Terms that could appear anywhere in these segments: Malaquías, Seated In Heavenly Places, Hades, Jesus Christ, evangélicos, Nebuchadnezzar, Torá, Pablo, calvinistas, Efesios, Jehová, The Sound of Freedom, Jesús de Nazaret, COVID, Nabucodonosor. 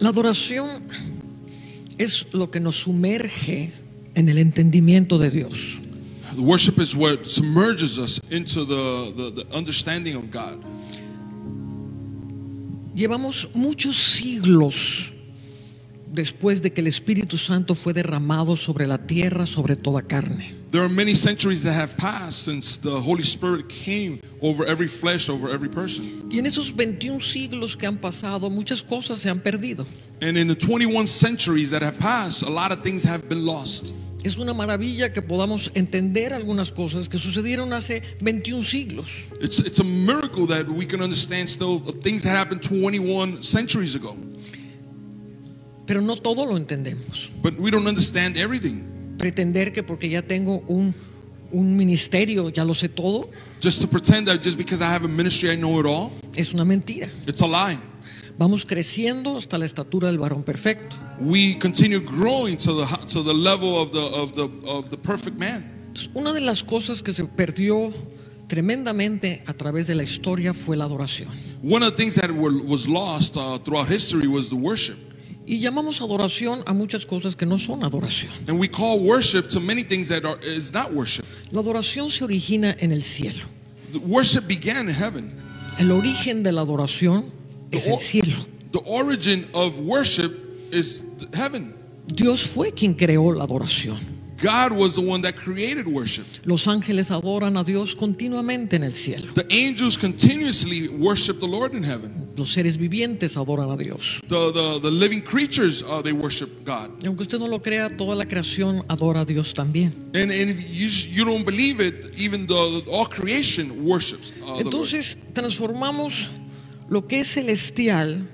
La adoración es lo que nos sumerge en el entendimiento de Dios. Worship is what submerges us into the understanding of God. Llevamos muchos siglos después de que el Espíritu Santo fue derramado sobre la tierra, sobre toda carne. There are many centuries that have passed since the Holy Spirit came over every flesh, over every person. Y en esos 21 siglos que han pasado, muchas cosas se han perdido. And in the 21 centuries that have passed, a lot of things have been lost. Es una maravilla que podamos entender algunas cosas que sucedieron hace 21 siglos. It's a miracle that we can understand still things that happened 21 centuries ago. Pero no todo lo entendemos. But we don't understand everything. Pretender que porque ya tengo un ministerio ya lo sé todo. Just to pretend that just because I have a ministry I know it all. Es una mentira. It's a lie. Vamos creciendo hasta la estatura del varón perfecto. We continue growing to the level of the perfect man. Una de las cosas que se perdió tremendamente a través de la historia fue la adoración. One of the things that was lost throughout history was the worship. Y llamamos adoración a muchas cosas que no son adoración. And we call worship to many things that is not worship. La adoración se origina en el cielo. The worship began in heaven. El origen de la adoración es el cielo. The origin of worship is heaven. Dios fue quien creó la adoración. God was the one that created worship. Los ángeles adoran a Dios continuamente en el cielo. The angels continuously worship the Lord in heaven. Los seres vivientes adoran a Dios. The living creatures they worship God. Y aunque usted no lo crea, toda la creación adora a Dios también. And if you don't believe it, even all creation worships. Entonces transformamos lo que es celestial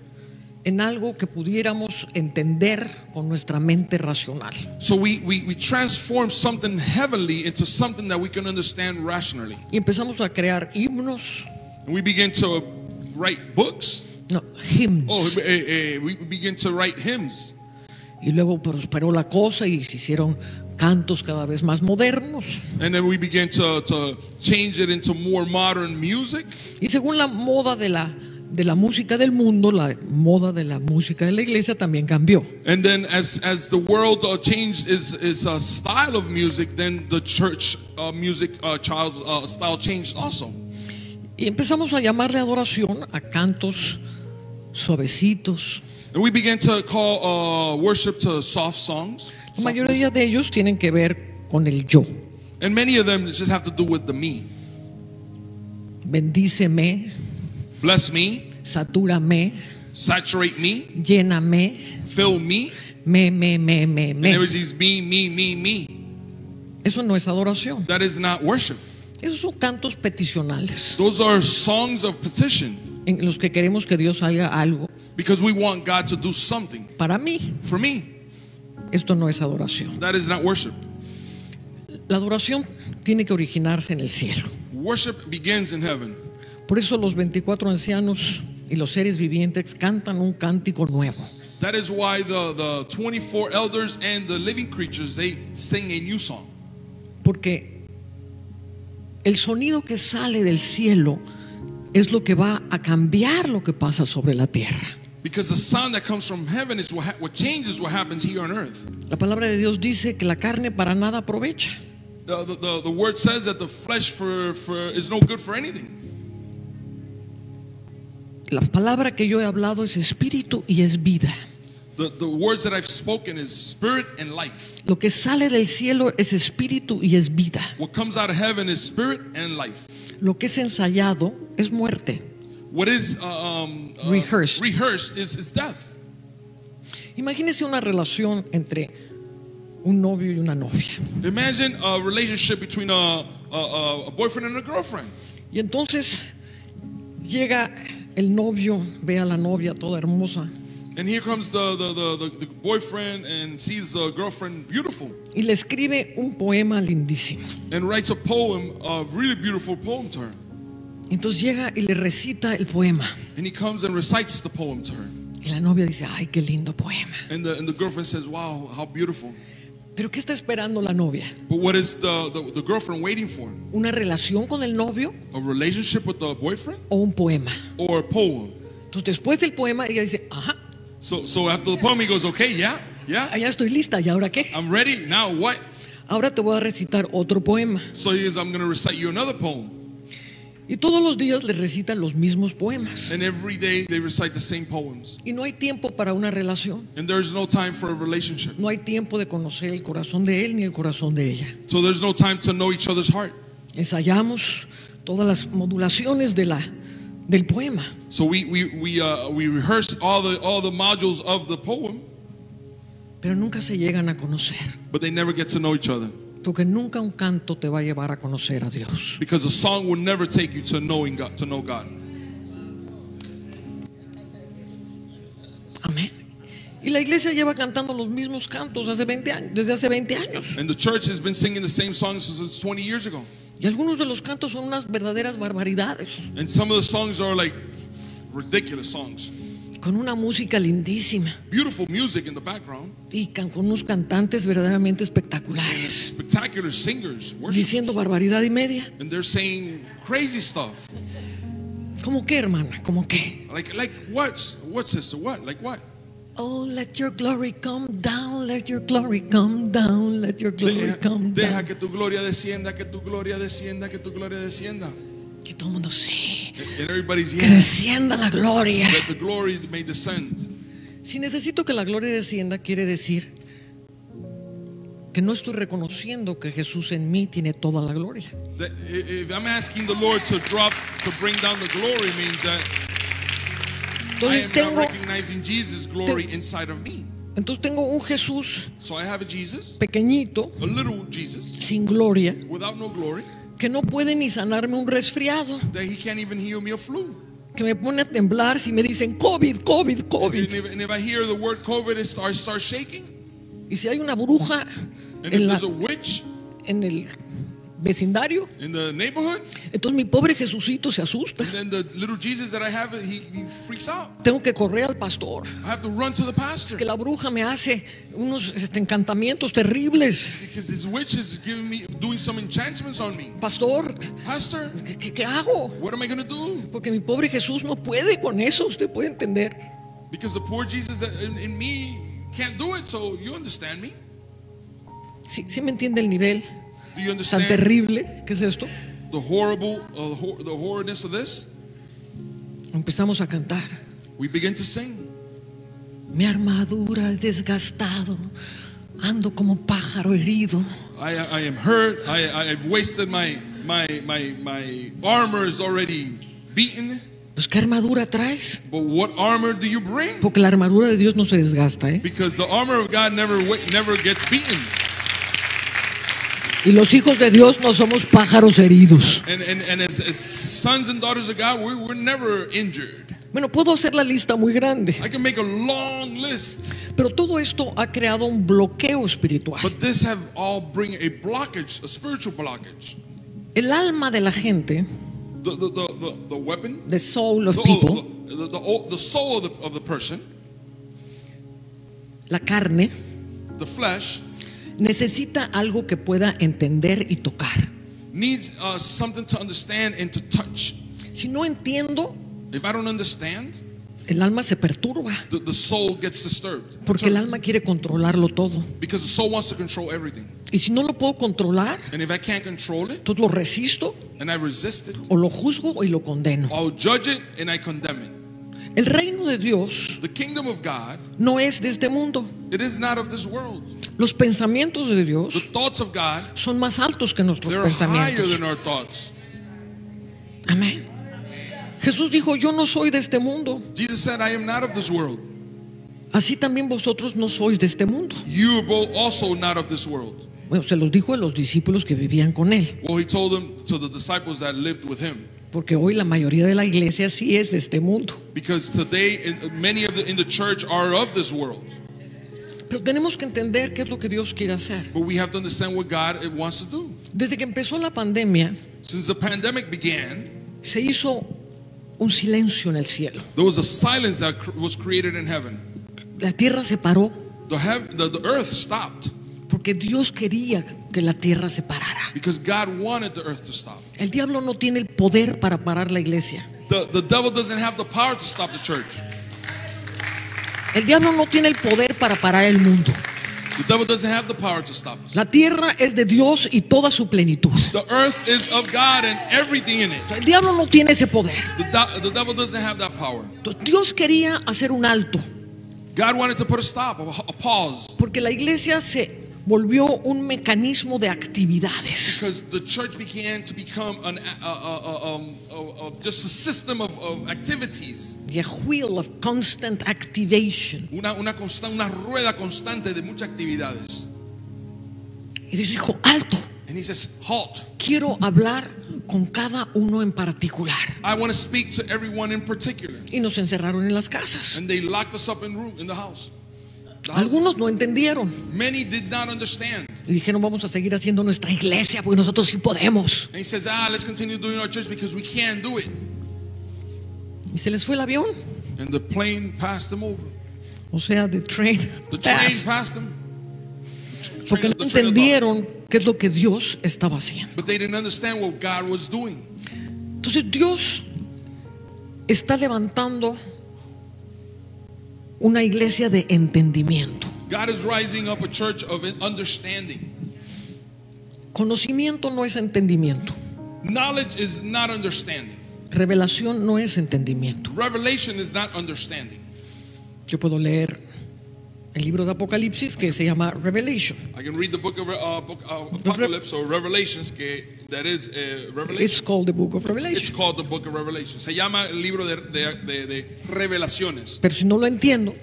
en algo que pudiéramos entender con nuestra mente racional. So we transform something heavenly into something that we can understand rationally. Y empezamos a crear himnos. And we begin to write books. No, hymns. We begin to write hymns. Y luego prosperó la cosa y se hicieron cantos cada vez más modernos. And then we begin to change it into more modern music. Y según la moda de la música del mundo, la moda de la música de la iglesia también cambió. And then as the world changed its style of music, then the church music style changed also. Y empezamos a llamarle adoración a cantos suavecitos. And we began to call worship to soft songs. La mayoría de ellos tienen que ver con el yo. And many of them just have to do with the me. Bendíceme. Bless me. Satúrame. Saturate me. Lléname. Fill me. Me. And there was these me. Eso no es adoración. That is not worship. Esos son cantos peticionales. Those are songs of petition. En los que queremos que Dios haga algo. Because we want God to do something. Para mí. For me. Esto no es adoración. That is not worship. La adoración tiene que originarse en el cielo. Worship begins in heaven. Por eso los 24 ancianos y los seres vivientes cantan un cántico nuevo. That is why the 24 elders and the living creatures, they sing a new song. Porque el sonido que sale del cielo es lo que va a cambiar lo que pasa sobre la tierra. Because the sound that comes from heaven is what changes what happens here on earth. La palabra de Dios dice que la carne para nada aprovecha. The word says that the flesh is no good for anything. La palabra que yo he hablado es espíritu y es vida. The words that I've spoken is spirit and life. Lo que sale del cielo es espíritu y es vida. What comes out of heaven is spirit and life. Lo que es ensayado es muerte. What is rehearsed is death. Imagínese una relación entre un novio y una novia. Imagine a relationship between a boyfriend and a girlfriend. Y entonces llega el novio, ve a la novia toda hermosa. And here comes the boyfriend and sees the girlfriend beautiful. Y le escribe un poema lindísimo. And writes a poem, a really beautiful poem to her. Entonces llega y le recita el poema. And he comes and recites the poem to her. Y la novia dice, ay, qué lindo poema. And the girlfriend says, wow, how beautiful. Pero ¿qué está esperando la novia? But what is the girlfriend waiting for? ¿Una relación con el novio? A relationship with the boyfriend? ¿O un poema? Or a poem. Entonces después del poema ella dice, ajá. So after the poem he goes, okay, yeah. Ya estoy lista, ¿y ahora qué? I'm ready, now what? Ahora te voy a recitar otro poema. So he goes, I'm going to recite you another poem. Y todos los días les recitan los mismos poemas. And every day they recite the same poems. Y no hay tiempo para una relación. And there's no time for a relationship. No hay tiempo de conocer el corazón de él ni el corazón de ella. So there's no time to know each other's heart. Ensayamos todas las modulaciones de del poema. So we rehearse all the modules of the poem. Pero nunca se llegan a conocer. But they never get to know each other. Porque nunca un canto te va a llevar a conocer a Dios. Because a song will never take you to knowing God, to know God. Amén. Y la iglesia lleva cantando los mismos cantos desde hace 20 años. And the church has been singing the same songs since 20 years ago. Y algunos de los cantos son unas verdaderas barbaridades. And some of the songs are like ridiculous songs. Con una música lindísima. Beautiful music in the background. Y con unos cantantes verdaderamente espectaculares. Spectacular singers. Diciendo barbaridad y media. And they're saying crazy stuff. ¿Cómo qué, hermana? ¿Cómo qué? Like what sister? What? Like what? Oh, let your glory come down, let your glory come down, let your glory come down. Deja que tu gloria descienda, que tu gloria descienda, que tu gloria descienda. Que todo el mundo sí. Que descienda la gloria. That the glory may descend. Si necesito que la gloria descienda, quiere decir que no estoy reconociendo que Jesús en mí tiene toda la gloria. If I'm asking the Lord to bring down the glory, means that entonces I am not recognizing Jesus' glory inside of me. Entonces tengo un Jesús pequeñito, a little Jesus, sin gloria, without no glory, que no puede ni sanarme un resfriado, que me pone a temblar si me dicen COVID, COVID, COVID, and if I hear the word COVID, I start shaking. Y si hay una bruja en el vecindario, in the neighborhood, entonces mi pobre Jesucito se asusta. And then the little Jesus that I have, he freaks out. Tengo que correr al pastor. I have to run to the pastor. Es que la bruja me hace unos encantamientos terribles. Because this witch is giving me, doing some enchantments on me. Pastor, ¿qué hago? What am I going to do? Porque mi pobre Jesús no puede con eso, usted puede entender. Because the poor Jesus in me can't do it, so you understand me. Sí me entiende el nivel. Do you understand tan terrible que es esto? The horrible, the horridness of this. Empezamos a cantar. We begin to sing. Mi armadura desgastado, ando como pájaro herido. I am hurt. I've wasted my armor is already beaten. Pues ¿qué armadura traes? But what armor do you bring? Porque la armadura de Dios no se desgasta, ¿eh? Because the armor of God never gets beaten. Y los hijos de Dios no somos pájaros heridos. And as sons and daughters of God, we're never injured. Bueno, puedo hacer la lista muy grande. I can make a long list. Pero todo esto ha creado un bloqueo espiritual. But this have all bring a blockage, a spiritual blockage. El alma de la gente, the weapon, the soul of people, the soul of the person, la carne, the flesh, necesita algo que pueda entender y tocar. Needs something to understand and to touch. Si no entiendo, if I don't understand, el alma se perturba. The soul gets disturbed. Porque el alma quiere controlarlo todo. Because the soul wants to control everything. Y si no lo puedo controlar, and if I can't control it, entonces lo resisto, and I resist it, o lo juzgo y lo condeno. I'll judge it and I condemn it. El reino de Dios, the kingdom of God, no es de este mundo. It is not of this world. Los pensamientos de Dios, the thoughts of God, son más altos que nuestros pensamientos. Higher than our thoughts. Amén. Jesús dijo, yo no soy de este mundo. Jesus said, I am not of this world. Así también vosotros no sois de este mundo. You are also not of this world. Bueno, se los dijo a los discípulos que vivían con él. Well, he told them to the disciples that lived with him. Porque hoy la mayoría de la iglesia sí es de este mundo. Because today many in the church are of this world. Pero tenemos que entender qué es lo que Dios quiere hacer. But we have to understand what God wants to do. Desde que empezó la pandemia, since the pandemic began, se hizo un silencio en el cielo. There was a silence that was created in heaven. La tierra se paró. The earth stopped. Porque Dios quería que la tierra se parara. Because God wanted the earth to stop. El diablo no tiene el poder para parar la iglesia. The devil doesn't have the power to stop the church. El diablo no tiene el poder para parar el mundo. The devil doesn't have the power to stop us. La tierra es de Dios y toda su plenitud. The earth is of God and everything in it. El diablo no tiene ese poder. The devil doesn't have that power. Dios quería hacer un alto. God wanted to put a stop, a pause. Porque la iglesia se volvió un mecanismo de actividades. Because the church began to become just a system of activities. A wheel of constant activation. Una rueda constante de muchas actividades. Y Dios dijo, alto. And he says, halt. Quiero hablar con cada uno en particular. I want to speak to everyone in particular. Y nos encerraron en las casas. And they locked us up in the house. Algunos no entendieron. Many did not understand. Y dijeron, vamos a seguir haciendo nuestra iglesia porque nosotros sí podemos. And he says, let's continue doing our church because we can do it. Y se les fue el avión. And the plane passed them over. O sea, the train passed them. Porque no entendieron qué es lo que Dios estaba haciendo. But they didn't understand what God was doing. Entonces Dios está levantando una iglesia de entendimiento. God is rising up a church of understanding. Conocimiento no es entendimiento. Knowledge is not understanding. Revelación no es entendimiento. Revelation is not understanding. Yo puedo leer el libro de Apocalipsis que se llama Revelation. I can read the book of Apocalypse or Revelations que that is Revelation. It's called the book of Revelation. It's called the book of Revelation. Se llama el libro de revelaciones. Pero si no lo entiendo,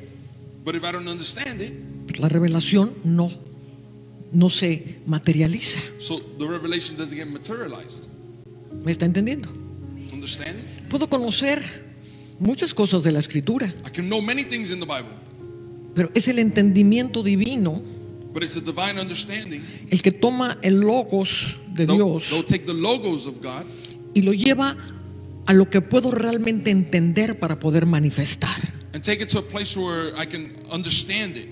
but if I don't understand it, la revelación no se materializa. So the revelation doesn't get materialized. ¿Me está entendiendo? Understanding? Puedo conocer muchas cosas de la escritura. I can know many things in the Bible. Pero es el entendimiento divino. But it's a divine understanding. El que toma el logos de Dios. They'll take the logos of God. Y lo lleva a lo que puedo realmente entender para poder manifestar. And take it to a place where I can understand it.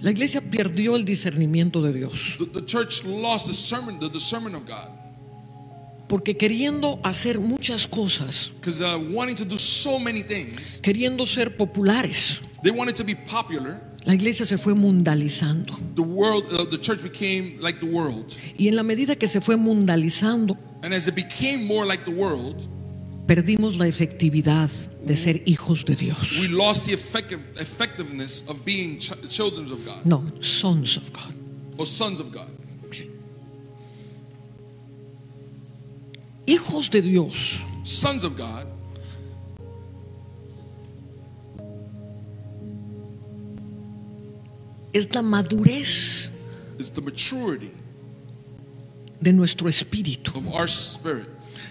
La iglesia perdió el discernimiento de Dios. The church lost the discernment of God. Porque queriendo hacer muchas cosas, wanting to do so many things, queriendo ser populares, they wanted to be popular. La iglesia se fue mundalizando. The church became like the world. Y en la medida que se fue mundalizando, and as it became more like the world, perdimos la efectividad de ser hijos de Dios. We lost the effectiveness of being children of God. No, sons of God. Or sons of God. Hijos de Dios, sons of God, es la madurez de nuestro espíritu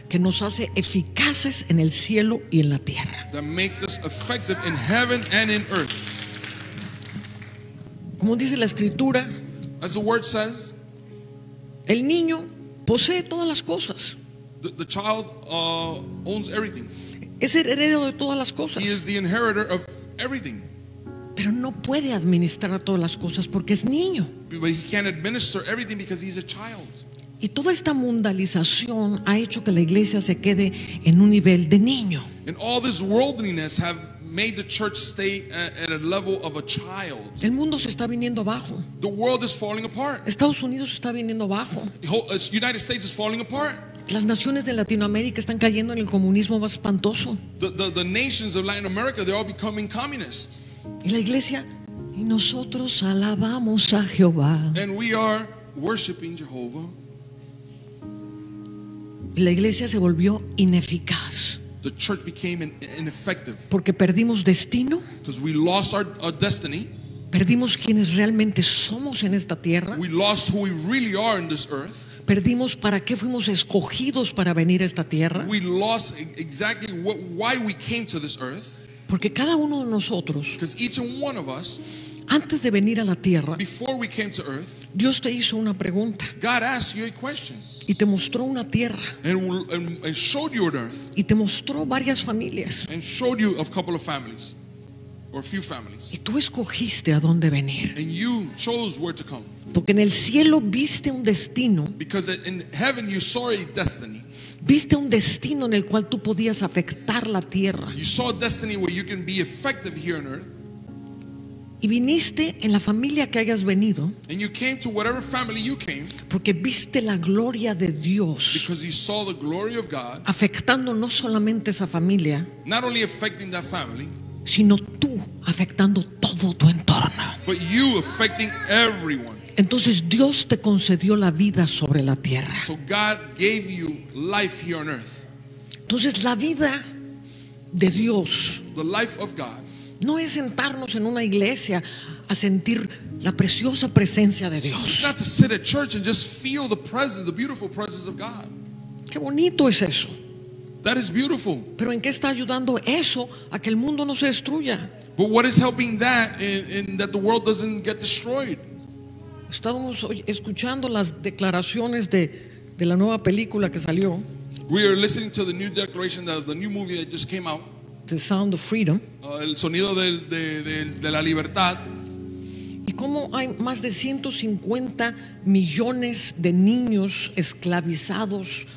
que nos hace eficaces en el cielo y en la tierra. Como dice la escritura, el niño posee todas las cosas. The child owns everything. Es heredero de todas las cosas. He is the inheritor of everything. Pero no puede administrar todas las cosas porque es niño. But he can't administer everything because he's a child. Y toda esta mundalización ha hecho que la iglesia se quede en un nivel de niño. And all this worldliness have made the church stay at a level of a child. El mundo se está viniendo abajo. The world is falling apart. Estados Unidos está viniendo abajo. The United States is falling apart. Las naciones de Latinoamérica están cayendo en el comunismo más espantoso. The nations of Latin America, they're all becoming communist. Y la iglesia, y nosotros alabamos a Jehová. And we are worshiping Jehovah. La iglesia se volvió ineficaz. The church became ineffective. Porque perdimos destino. Because we lost our destiny. Perdimos quienes realmente somos en esta tierra. We lost who we really are in this earth. Perdimos para qué fuimos escogidos para venir a esta tierra. We lost exactly why we came to this earth. Porque cada uno de nosotros, because each one of us, antes de venir a la tierra, before we came to earth, Dios te hizo una pregunta. God asked you a question. Y te mostró una tierra. And showed you an earth. Y te mostró varias familias. And showed you a couple of families, or a few families. Y tú escogiste a dónde venir. And you chose where to come. Porque en el cielo viste un destino. Because in heaven you saw a destiny. Viste un destino en el cual tú podías afectar la tierra. You saw a destiny where you can be effective here on earth. Y viniste en la familia que hayas venido. And you came to whatever family you came. Porque viste la gloria de Dios. Because you saw the glory of God. Afectando no solamente esa familia. Not only affecting that family. Sino tú afectando todo tu entorno. But you affecting everyone. Entonces Dios te concedió la vida sobre la tierra. So God gave you life here on earth. Entonces la vida de Dios. The life of God. No es sentarnos en una iglesia a sentir la preciosa presencia de Dios. Qué bonito es eso. That is beautiful. Pero ¿en qué está ayudando eso a que el mundo no se destruya? But what is helping that in that the world doesn't get destroyed? Estamos hoy escuchando las declaraciones de la nueva película que salió. We are listening to the new declaration of the new movie that just came out. The Sound of Freedom. El sonido de la libertad. Y cómo hay más de 150 millones de niños esclavizados.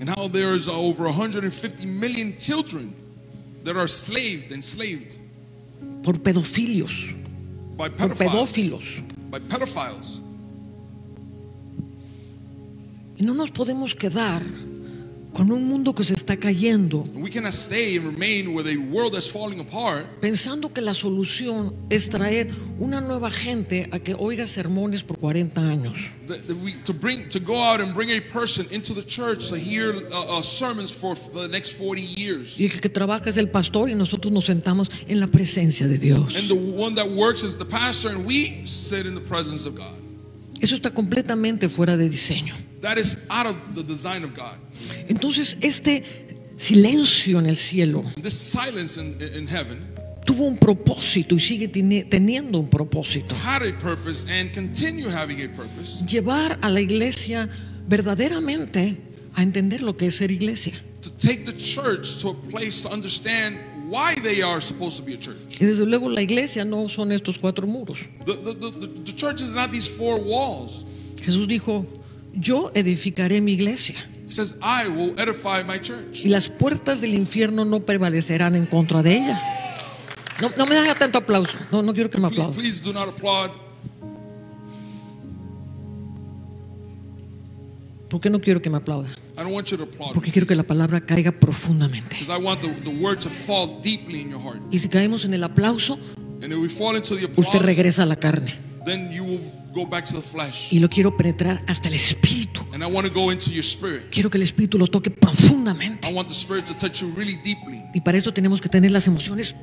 And how there's over 150 million children that are enslaved. Por pedofilios. By pedófilos. By pedophiles. Y no nos podemos quedar con un mundo que se está cayendo, pensando que la solución es traer una nueva gente a que oiga sermones por 40 años. Y el que trabaja es el pastor y nosotros nos sentamos en la presencia de Dios. Eso está completamente fuera de diseño. That is out of the design of God. Entonces este silencio en el cielo tuvo un propósito y sigue teniendo un propósito. Llevar a la iglesia verdaderamente a entender lo que es ser iglesia. Y desde luego la iglesia no son estos cuatro muros. Jesús dijo: yo edificaré mi iglesia. He says, I will edify my church. Y las puertas del infierno no prevalecerán en contra de ella. No me haga tanto aplauso. No quiero que me aplaudan. Please do not applaud. ¿Por qué no quiero que me aplaudan? I don't want you to applaud. Porque quiero que la palabra caiga profundamente. Because I want the word to fall deeply in your heart. Y si caemos en el aplauso, and if we fall into the applause, usted regresa a la carne. Then you will go back to the flesh. Y lo quiero penetrar hasta el espíritu. And I want to go into your spirit. Quiero que el espíritu lo toque profundamente. I want the spirit to touch you really deeply. Y para eso tenemos que tener las emociones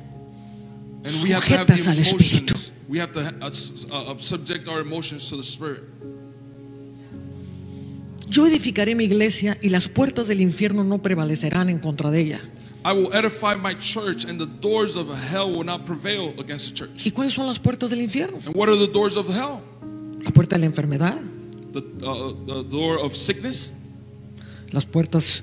sujetas al espíritu. We have to subject our emotions to the spirit. Yo edificaré mi iglesia y las puertas del infierno no prevalecerán en contra de ella. I will edify my church and the doors of hell will not prevail against the church. ¿Y cuáles son las puertas del infierno? And what are the doors of hell? La puerta de la enfermedad. The door of sickness. Las puertas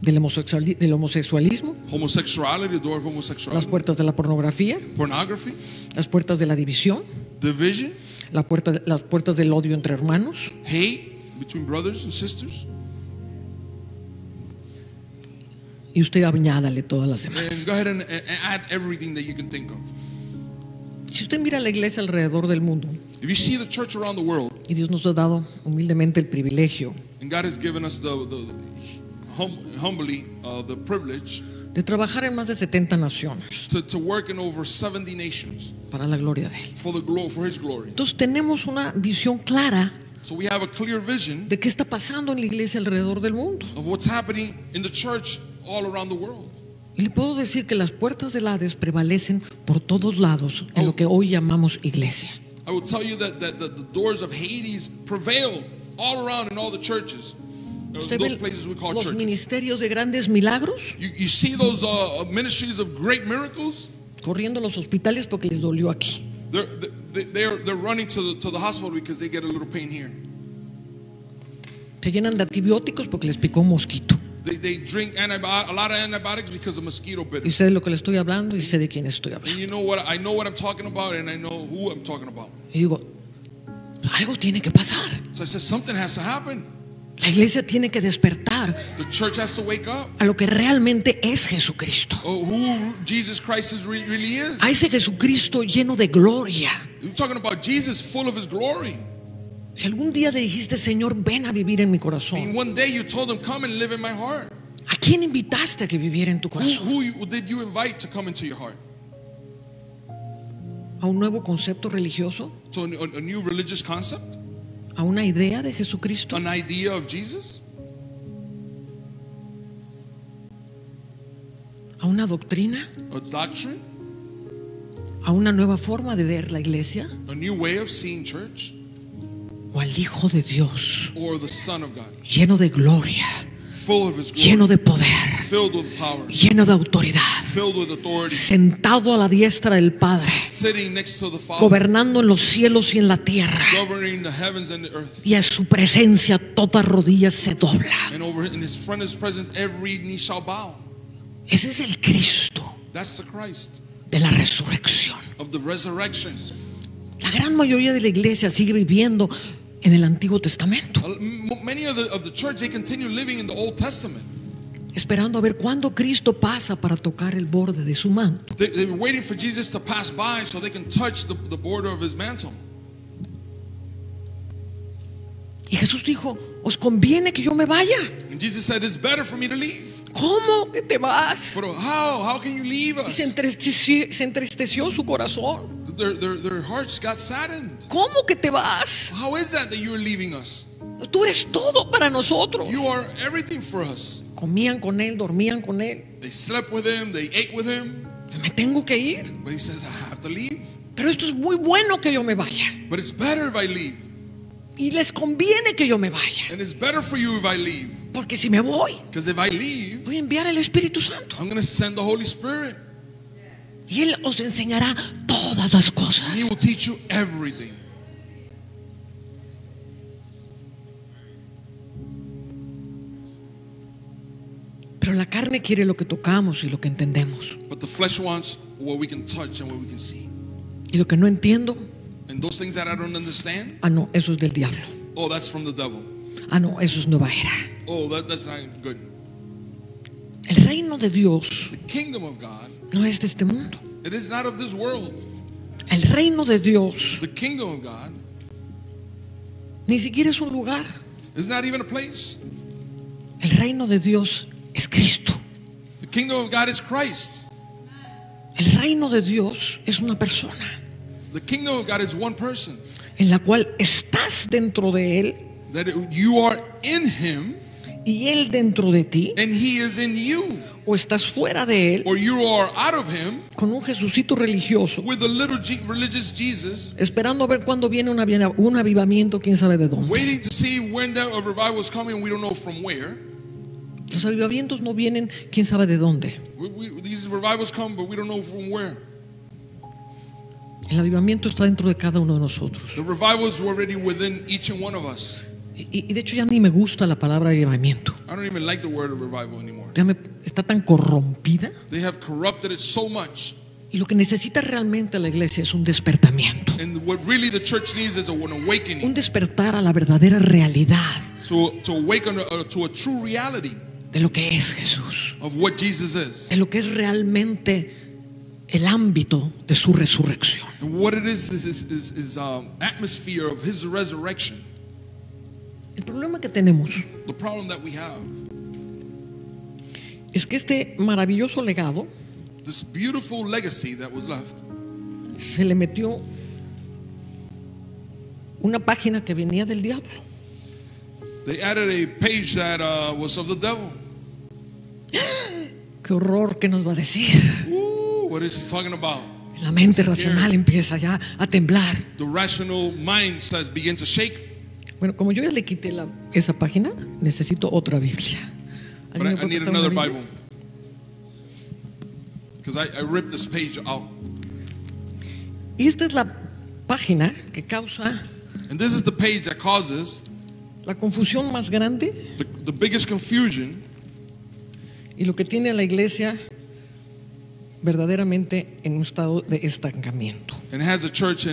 del homosexualismo. Homosexuality, the door of homosexuality. Las puertas de la pornografía. Pornography. Las puertas de la división. Division. Las puertas del odio entre hermanos. Hate between brothers and sisters. Y usted añádale todas las demás. Go ahead and add everything that you can think of. Si usted mira la iglesia alrededor del mundo, if you see the church around the world, y Dios nos ha dado humildemente el privilegio, and God has given us humbly the privilege de trabajar en más de 70 naciones, to work in over 70 nations, para la gloria de él, for His glory. Entonces tenemos una visión clara. So we have a clear vision de qué está pasando en la iglesia alrededor del mundo. Of what's happening in the church all around the world. Y le puedo decir que las puertas del Hades prevalecen por todos lados en lo que hoy llamamos iglesia. I will tell you that the doors of Hades prevail all around in all the churches. Those places we call churches. Los ministerios de grandes milagros. You see those ministries of great miracles. Corriendo a los hospitales porque les dolió aquí. They're running to the hospital because they get a little pain here. Se llenan de antibióticos porque les picó un mosquito. They drink a lot of antibiotics because of mosquito bite. Y sé de lo que le estoy hablando y sé de quién estoy hablando. And you know what? I know what I'm talking about and I know who I'm talking about. Y digo, algo tiene que pasar. So I said, something has to happen. La iglesia tiene que despertar a lo que realmente es Jesucristo, a ese Jesucristo lleno de gloria. Si algún día le dijiste, Señor, ven a vivir en mi corazón, ¿a quién invitaste a que viviera en tu corazón? ¿A un nuevo concepto religioso? ¿A una idea de Jesucristo? ¿A una doctrina? ¿A una nueva forma de ver la iglesia? ¿O al Hijo de Dios, lleno de gloria, lleno de poder, lleno de autoridad, sentado a la diestra del Padre, gobernando en los cielos y en la tierra, y a su presencia toda rodilla se dobla? Ese es el Cristo de la resurrección. La gran mayoría de la iglesia sigue viviendo en el Antiguo Testamento, esperando a ver cuándo Cristo pasa para tocar el borde de su manto. Y Jesús dijo, os conviene que yo me vaya. ¿Cómo que te vas? Y se entristeció su corazón. Their hearts got saddened. ¿Cómo que te vas? How is that that you are leaving us? Tú eres todo para nosotros. You are everything for us. Comían con él, dormían con él. They slept with him, they ate with him. Me tengo que ir. But he says, I have to leave. Pero esto es muy bueno que yo me vaya. But it's better if I leave. Y les conviene que yo me vaya. And it's better for you if I leave. Porque si me voy, because if I leave, voy a enviar el Espíritu Santo. I'm going to send the Holy Spirit. Y él os enseñará todas las cosas. He will teach you everything. Pero la carne quiere lo que tocamos y lo que entendemos. But the flesh wants what we can touch and what we can see. Y lo que no entiendo, and those things that I don't understand, ah no, eso es del diablo. Oh, that's from the devil. Ah no, eso es nueva era. Oh, that's not good. El reino de Dios, the kingdom of God, no es de este mundo. It is not of this world. El reino de Dios, the kingdom of God, ni siquiera es un lugar. It's not even a place. El reino de Dios es Cristo. The kingdom of God is Christ. El reino de Dios es una persona. The kingdom of God is one person. En la cual estás dentro de él. That you are in him. Y él dentro de ti. And he is in you. O estás fuera de él, con un Jesucito religioso, Jesus, esperando a ver cuándo viene un avivamiento, quién sabe de dónde. Los avivamientos no vienen, quién sabe de dónde. El avivamiento está dentro de cada uno de nosotros. Y de hecho ya ni me gusta la palabra avivamiento. Ya está tan corrompida. They have corrupted it so much. Y lo que necesita realmente la iglesia es un despertamiento. And what really the church needs is an awakening. Un despertar a la verdadera realidad. To awaken to a true reality. De lo que es Jesús. Of what Jesus is. De lo que es realmente el ámbito de su resurrección. And what it is atmosphere of his resurrection. El problema que tenemos es que este maravilloso legado se le metió una página que venía del diablo. Qué horror, ¿qué nos va a decir? La mente racional empieza ya a temblar. The rational mind begins to shake. Bueno, como yo ya le quité esa página, necesito otra Biblia. I need another Bible. Because I ripped this page out. Y esta es la página que causa la confusión más grande. The biggest confusion. Y lo que tiene a la iglesia verdaderamente en un estado de estancamiento. And has a church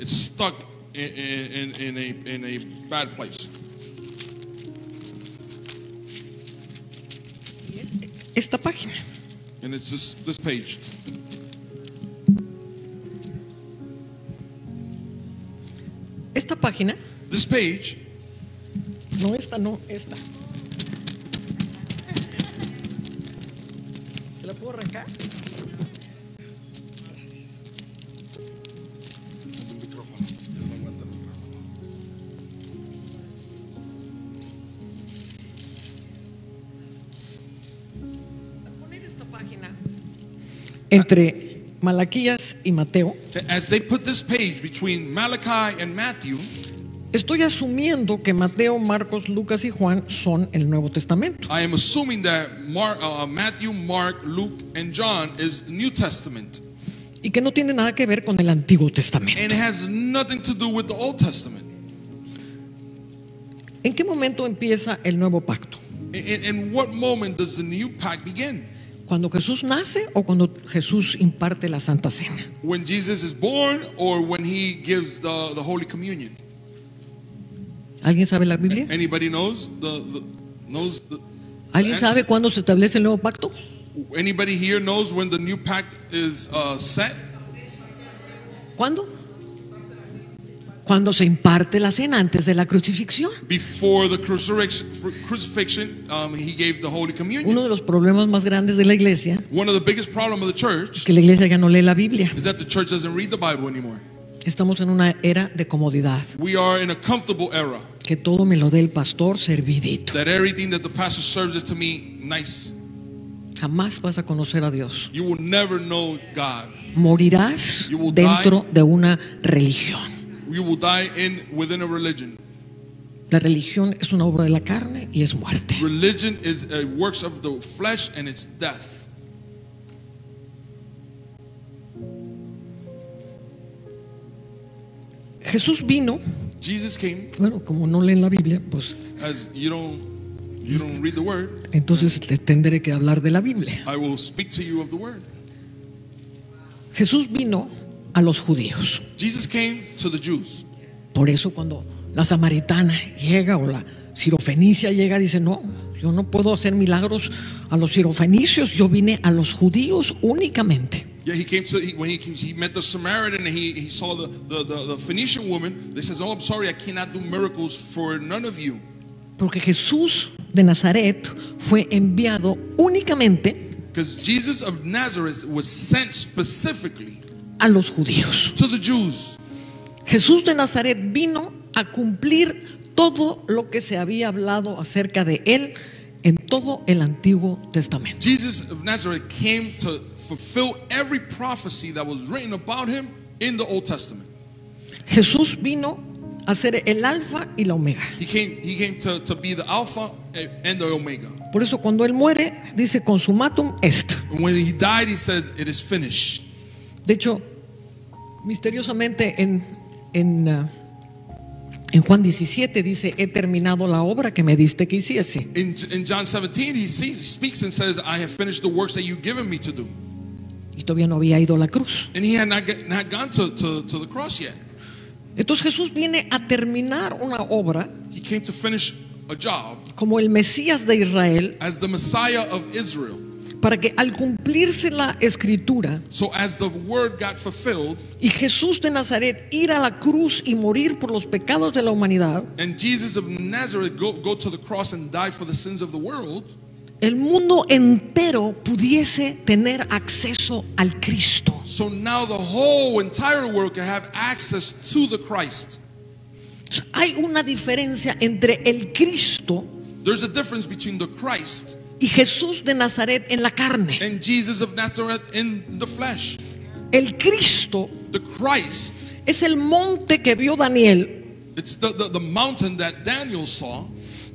it's stuck in a bad place. esta página. And it's this page. Esta página. This page. No, esta no, esta. ¿Se la puedo arrancar? Entre Malaquías y Mateo, as they put this page between Malachi and Matthew, estoy asumiendo que Mateo, Marcos, Lucas y Juan son el Nuevo Testamento. I am assuming that Matthew, Mark, Luke and John is the New Testament. Y que no tiene nada que ver con el Antiguo Testamento. And it has nothing to do with the Old Testament. ¿En qué momento empieza el Nuevo Pacto? In what moment does the new pact begin? ¿Cuando Jesús nace o cuando Jesús imparte la Santa Cena? When Jesus is born or when he gives the Holy Communion. ¿Alguien sabe la Biblia? Anybody knows the ¿Alguien sabe cuándo se establece el nuevo pacto? Anybody here knows when the new pact is set? ¿Cuándo? Cuando se imparte la cena, antes de la crucifixión. Before the crucifixion, he gave the Holy Communion. Uno de los problemas más grandes de la iglesia, one of the biggest problems of the church, es que la iglesia ya no lee la Biblia. Is that the church doesn't read the Bible anymore. Estamos en una era de comodidad. We are in a comfortable era. Que todo me lo dé el pastor servidito. That everything that the pastor serves is to me nice. Jamás vas a conocer a Dios. You will never know God. Morirás dentro de una religión. You will die within a religion. La religión es una obra de la carne y es muerte. Religion is a works of the flesh and it's death. Jesús vino. Jesus came. Bueno, como no leen la Biblia, pues. As you don't read the word. Entonces les tendré que hablar de la Biblia. I will speak to you of the word. Jesús vino a los judíos. Jesus came to the Jews. Por eso cuando la samaritana llega o la sirofenicia llega, dice: no, yo no puedo hacer milagros a los sirofenicios, yo vine a los judíos únicamente. Yeah, when he met the Samaritan and he saw the Phoenician woman. They says, oh, I'm sorry, I cannot do miracles for none of you. Porque Jesús de Nazaret fue enviado únicamente. Because Jesus of Nazareth was sent specifically. A los judíos. To the Jews. Jesús de Nazaret vino a cumplir todo lo que se había hablado acerca de él en todo el Antiguo Testamento. Jesus of Nazareth came to fulfill every prophecy that was written about him in the Old Testament. Jesús vino a ser el alfa y la omega. He came to be the alpha and the omega. Por eso cuando él muere dice consumatum est. When he died he says it is finished. De hecho, misteriosamente en Juan 17 dice: he terminado la obra que me diste que hiciese. In John 17 he speaks and says, I have finished the works that you've given me to do. Y todavía no había ido a la cruz. And he had not gone to the cross yet. Entonces Jesús viene a terminar una obra. He came to finish a job. Como el Mesías de Israel. As the Messiah of Israel. Para que al cumplirse la escritura, so as the word got fulfilled, y Jesús de Nazaret ir a la cruz y morir por los pecados de la humanidad, and Jesus of Nazareth go to the cross and die for the sins of the world, el mundo entero pudiese tener acceso al Cristo. So now the whole entire world can have access to the Christ. Hay una diferencia entre el Cristo, there's a difference between the Christ, y Jesús de Nazaret en la carne. And Jesus of Nazareth in the flesh. El Cristo, the Christ, es el monte que vio Daniel. It's the mountain that Daniel saw.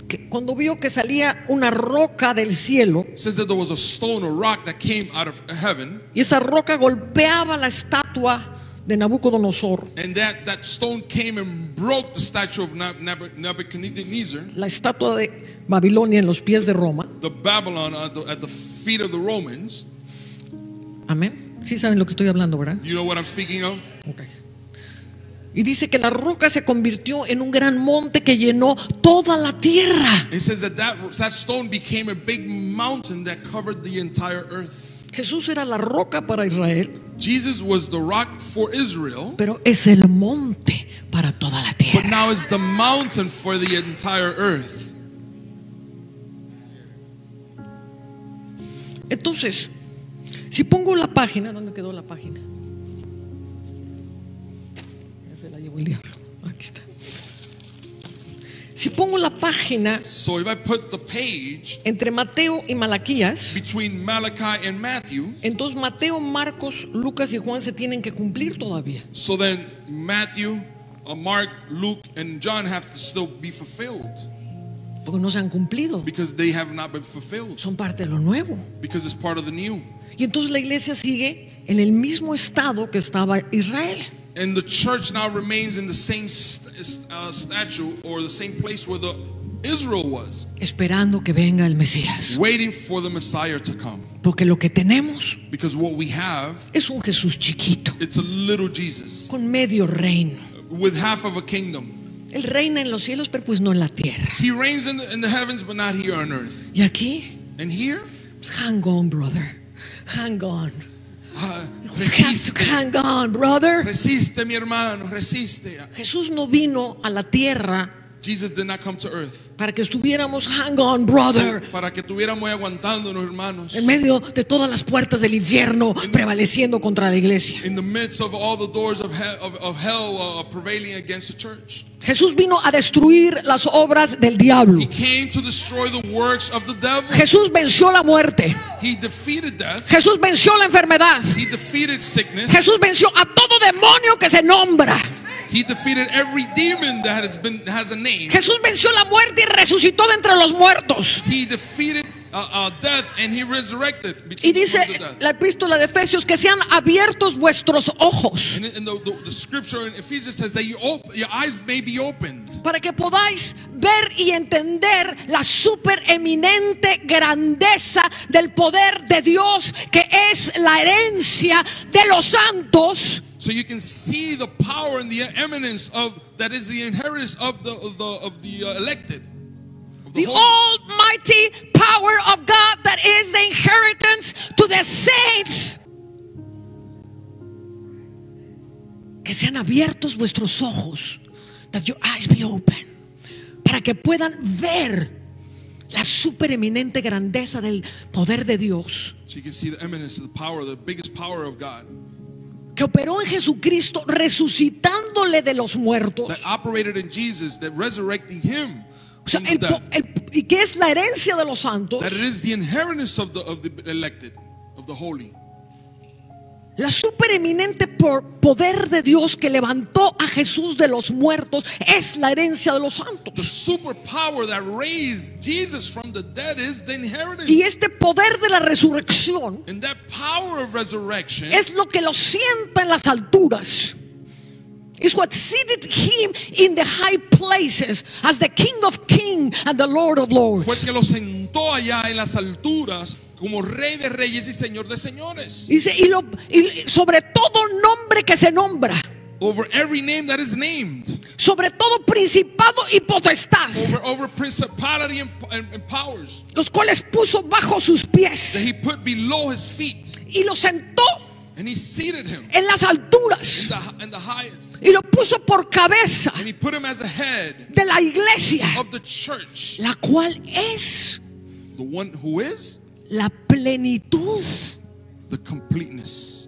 Que cuando vio que salía una roca del cielo. Says that there was a stone or rock that came out of heaven. Y esa roca golpeaba la estatua de Nabucodonosor. And that stone came and broke the statue of Nebuchadnezzar. La estatua de Babilonia en los pies de Roma. The Babylon at the feet of the Romans. Amén. Sí saben lo que estoy hablando, ¿verdad? You know what I'm speaking of? Okay. Y dice que la roca se convirtió en un gran monte que llenó toda la tierra. It says that stone became a big mountain that covered the entire earth. Jesús era la roca para Israel. Jesus was the rock for Israel. Pero es el monte para toda la tierra. But now it's the mountain for the entire earth. Entonces, si pongo la página, ¿dónde quedó la página? Ya se la llevó el diablo. Aquí está. Si pongo la página entre Mateo y Malaquías, entonces Mateo, Marcos, Lucas y Juan se tienen que cumplir todavía. So then Matthew, Mark, Luke and John have to still be fulfilled. Porque no se han cumplido. They have not been fulfilled. Son parte de lo nuevo. It's part of the new. Y entonces la iglesia sigue en el mismo estado que estaba Israel. And the church now remains in the same statue or the same place where the Israel was. Esperando que venga el Mesías. Waiting for the Messiah to come. Porque lo que tenemos es un Jesús chiquito. It's a little Jesus. Con medio reino. With half of a kingdom. Él reina en los cielos, pero pues no en la tierra. He reigns in the heavens, but not here on earth. Y aquí. And here. Hang on, brother. Hang on. Resiste. Hang on, brother. Resiste, mi hermano, resiste. Jesús no vino a la tierra. Jesus did not come to earth. Para que estuviéramos hang on, brother. Para que estuviéramos aguantándonos, hermanos. En medio de todas las puertas del infierno prevaleciendo contra la iglesia. In the midst of all the doors of hell prevailing against the church. Jesús vino a destruir las obras del diablo. He came to destroy the works of the devil. Jesús venció la muerte. He defeated death. Jesús venció la enfermedad. He defeated sickness. Jesús venció a todo demonio que se nombra. He defeated every demon that has a name. Jesús venció la muerte y resucitó de entre los muertos. He defeated death and he resurrected. Y dice la epístola de Efesios que sean abiertos vuestros ojos. And the scripture in Ephesians says that your eyes may be opened. Para que podáis ver y entender la supereminente grandeza del poder de Dios, que es la herencia de los santos. So you can see the power and the eminence of that is the inheritance of the elected. The almighty power of God that is the inheritance to the saints. Que sean abiertos vuestros ojos, that your eyes be open, para que puedan ver la supereminente grandeza del poder de Dios. So you can see the eminence of the power, the biggest power of God. Que operó en Jesucristo resucitándole de los muertos. O sea, y que es la herencia de los santos. La supereminente poder de Dios que levantó a Jesús de los muertos es la herencia de los santos. Y este poder de la resurrección es lo que lo sienta en las alturas. It's what seated him in the high places as the King of Kings and the Lord of Lords. Fue que lo sentó allá en las alturas como Rey de Reyes y Señor de Señores. Dice, y sobre todo nombre que se nombra. Over every name that is named. Sobre todo principado y potestad. Over principality and powers. Los cuales puso bajo sus pies. That he put below his feet. Y lo sentó. And he seated him en las alturas. In the highest. Y lo puso por cabeza. And he put him as a head de la iglesia. Of the church. La cual es. The one who is. La plenitud. The completeness.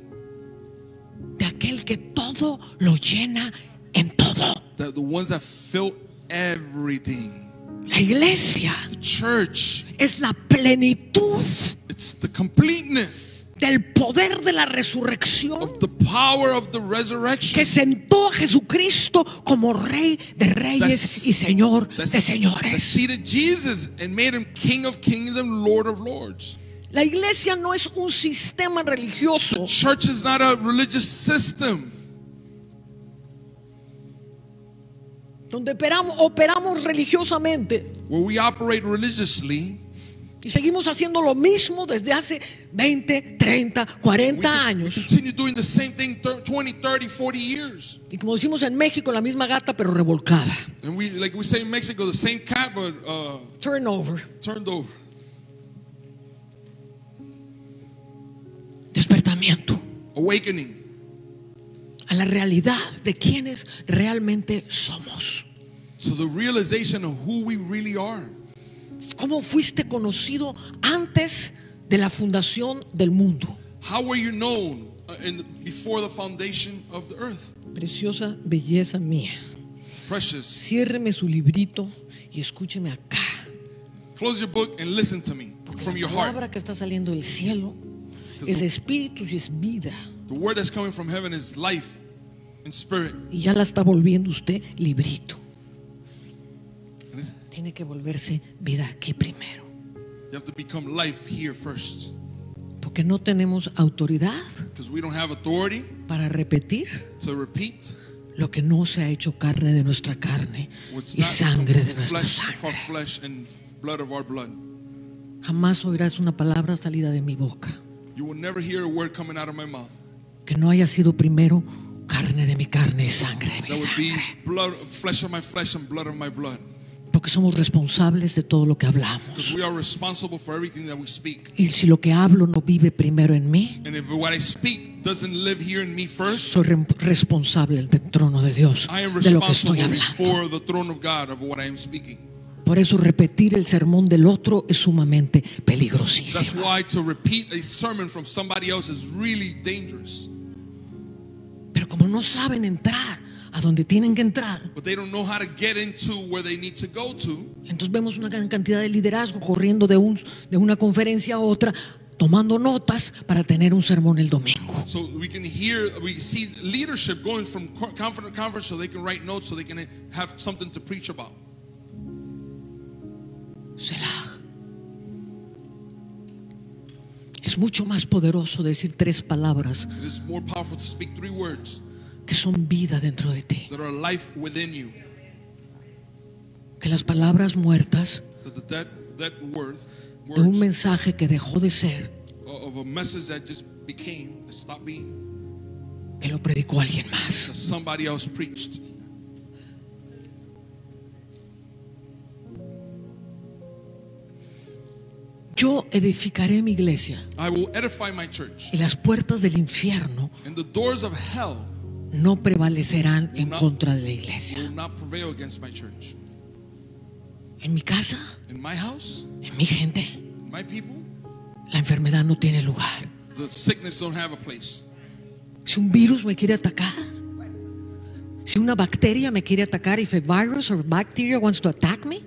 De aquel que todo lo llena en todo. The ones that fill everything. La iglesia. The church. Es la plenitud. It's the completeness. Del poder de la resurrección que sentó a Jesucristo como Rey de Reyes y Señor de Señores. La iglesia no es un sistema religioso. Donde operamos religiosamente. Where we operate religiously. Y seguimos haciendo lo mismo desde hace 20, 30, 40 años. Y como decimos en México, la misma gata pero revolcada. Turnover. avivamiento. Awakening. A la realidad de quienes realmente somos. So the realization of who we really are. ¿Cómo fuiste conocido antes de la fundación del mundo? How were you known before the foundation of the earth? Preciosa belleza mía. Precious. Ciérreme su librito y escúcheme acá. Close your book and listen to me from your heart. La palabra que está saliendo del cielo es espíritu y es vida. The word that's coming from heaven is life and spirit. Y ya la está volviendo usted librito. Tiene que volverse vida aquí primero. You have to become life here first. Porque no tenemos autoridad para repetir lo que no se ha hecho carne de nuestra carne y sangre de nuestra sangre. Jamás oirás una palabra salida de mi boca que no haya sido primero carne de mi carne y sangre de mi sangre. Porque somos responsables de todo lo que hablamos. Y si lo que hablo no vive primero en mí, soy responsable del trono de Dios, de lo que estoy hablando. Por eso repetir el sermón del otro es sumamente peligrosísimo. Pero como no saben entrar a donde tienen que entrar, entonces vemos una gran cantidad de liderazgo corriendo de una conferencia a otra, tomando notas para tener un sermón el domingo. Selah. Es mucho más poderoso decir tres palabras que son vida dentro de ti, que las palabras muertas de un mensaje que dejó de ser, que lo predicó alguien más. Yo edificaré mi iglesia y las puertas del infierno no prevalecerán en contra de la iglesia. En mi casa, en mi gente, la enfermedad no tiene lugar. Si un virus me quiere atacar, si una bacteria me quiere atacar, if a virus or bacteria wants to attack me,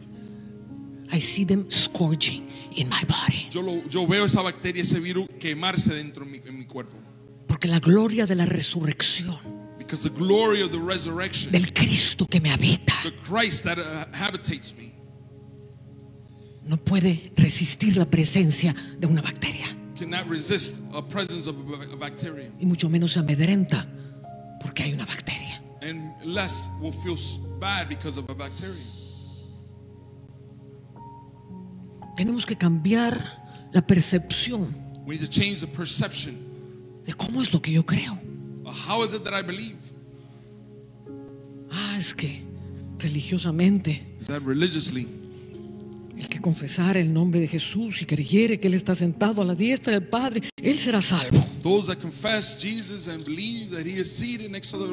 I see them scourging in my body. Yo veo esa bacteria, ese virus quemarse dentro en mi cuerpo. Porque la gloria de la resurrección, because the glory of the resurrection, del Cristo que me habita, the Christ that habitates me, no puede resistir la presencia de una bacteria, cannot resist a presence of a bacteria, y mucho menos se amedrenta porque hay una bacteria, and less will feel bad because of a bacteria. Tenemos que cambiar la percepción, we need to change the perception, de cómo es lo que yo creo. How is it that I believe? Es que religiosamente, is that religiously? El que confesara el nombre de Jesús y creyere que él está sentado a la diestra del Padre, él será salvo. Those that confess Jesus and believe that he is seated next to the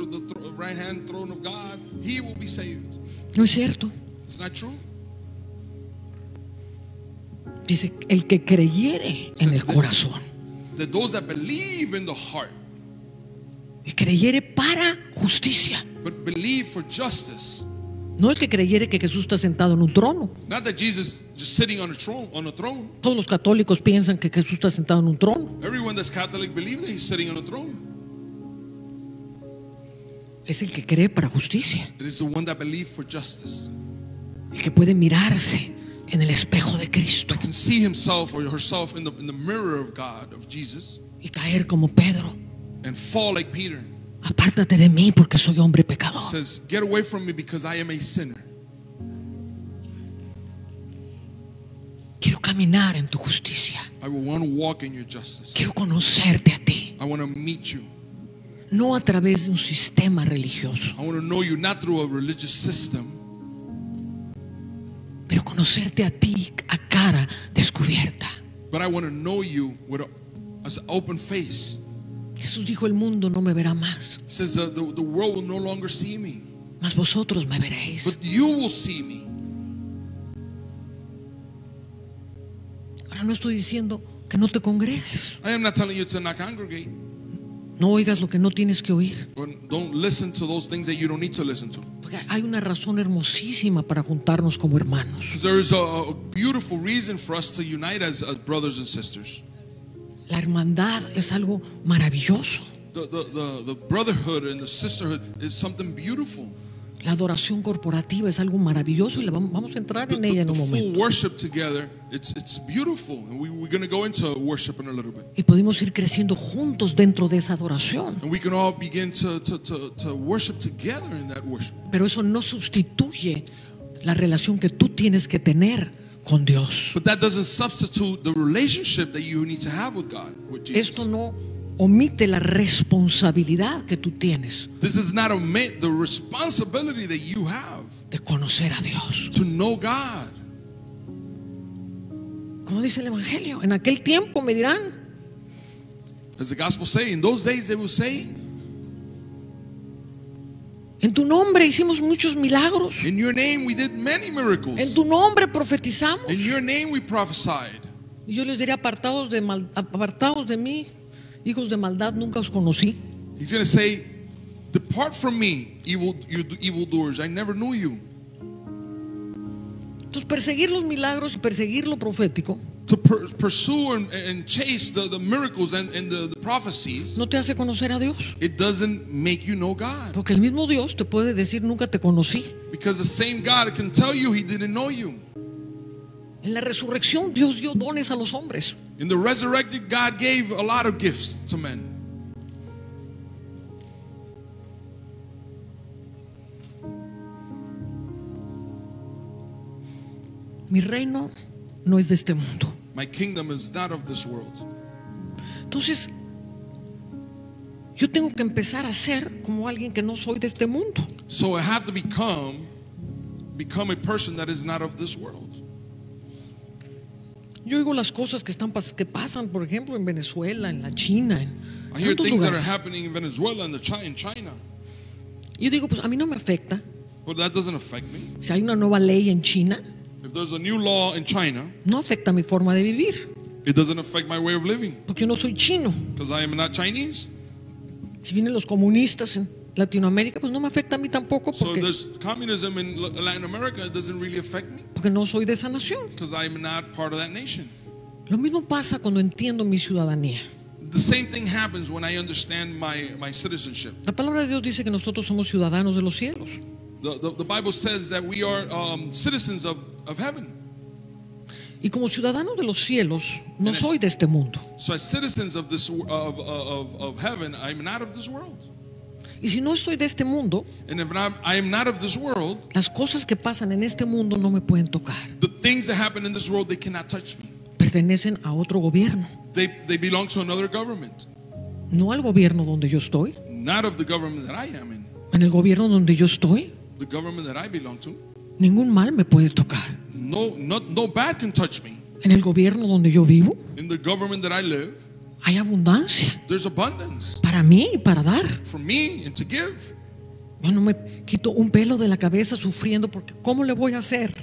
right hand throne of God, he will be saved. No es cierto. It's not true. Dice el que creyere en el corazón. That those that believe in the heart. El creyere para justicia. But believe for justice. No el que creyere que Jesús está sentado en un trono. Not that Jesus just sitting on a throne, on a throne. Todos los católicos piensan que Jesús está sentado en un trono. Everyone that's Catholic believes that he's sitting on a throne. Es el que cree para justicia. It is the one that believes for justice. El que puede mirarse en el espejo de Cristo. That can see himself or herself in the mirror of God, of Jesus. Y caer como Pedro. And fall like Peter. Apártate de mí porque soy hombre pecador. Says, get away from me because I am a sinner. Quiero caminar en tu justicia. I will want to walk in your justice. Quiero conocerte a ti. I want to meet you. No a través de un sistema religioso. I want to know you not through a religious system. Pero conocerte a ti a cara descubierta. But I want to know you with an open face. Jesús dijo, el mundo no me verá más. Says the world will no longer see me. Mas vosotros me veréis. But you will see me. Ahora no estoy diciendo que no te congregues. I am not telling you to not congregate. No oigas lo que no tienes que oír. Don't listen to those things that you don't need to listen to. Porque hay una razón hermosísima para juntarnos como hermanos. There is a beautiful reason for us to unite as brothers and sisters. La hermandad es algo maravilloso. The brotherhood and the sisterhood is something beautiful. La adoración corporativa es algo maravilloso y vamos a entrar en ella en un momento. Worship together, it's beautiful, and we're going to go into worship in a little bit. Y podemos ir creciendo juntos dentro de esa adoración. And we can all begin to worship together in that worship. Pero eso no sustituye la relación que tú tienes que tener con Dios. But that doesn't substitute the relationship that you need to have with God, with Jesus. Esto no omite la responsabilidad que tú tienes. This is not omit the responsibility that you have. De conocer a Dios. To know God. Como dice el evangelio, en aquel tiempo me dirán. As the gospel say, in those days they will say. En tu nombre hicimos muchos milagros. In your name we did many miracles. En tu nombre profetizamos. In your name we prophesied. Y yo les diré, apartados de mí, hijos de maldad, nunca os conocí. He's going to say, depart from me, evildoers, I never knew you. Entonces, perseguir los milagros y perseguir lo profético, to pursue and chase the miracles and the prophecies, no te hace conocer a Dios. It doesn't make you know God. Porque el mismo Dios te puede decir, nunca te conocí. Because the same God can tell you he didn't know you. En la resurrección Dios dio dones a los hombres. In the resurrected God gave a lot of gifts to men. Mi reino no es de este mundo. My kingdom is not of this world. Entonces yo tengo que empezar a ser como alguien que no soy de este mundo. So I have to become a person that is not of this world. Yo oigo las cosas que pasan, por ejemplo, en Venezuela, en la China, en tantos lugares. Yo digo, pues a mí no me afecta. Well, that doesn't affect me. Si hay una nueva ley en China, if there's a new law in China, no afecta mi forma de vivir. It doesn't affect my way of living. Porque yo no soy chino. Because I am not Chinese. Si vienen los comunistas en Latinoamérica, pues no me afecta a mí tampoco, porque so communism in Latin America, it doesn't really affect me. Porque no soy de esa nación. Because I'm not part of that nation. Lo mismo pasa cuando entiendo mi ciudadanía. The same thing happens when I understand my citizenship. La palabra de Dios dice que nosotros somos ciudadanos de los cielos. The Bible says that we are citizens of heaven. Y como ciudadanos de los cielos, no soy de este mundo. So as citizens of this of heaven, I'm not of this world. Y si no estoy de este mundo, I am not of this world, las cosas que pasan en este mundo no me pueden tocar. The things that happen in this world, they cannot touch me. Pertenecen a otro gobierno. They belong to another government. No al gobierno donde yo estoy. Not of the government that I am in. En el gobierno donde yo estoy, the government that I belong to, ningún mal me puede tocar. No bad can touch me. En el gobierno donde yo vivo, in the government that I live, hay abundancia. There's abundance. Para mí y para dar. For me and to give. Yo no me quito un pelo de la cabeza sufriendo porque ¿cómo le voy a hacer?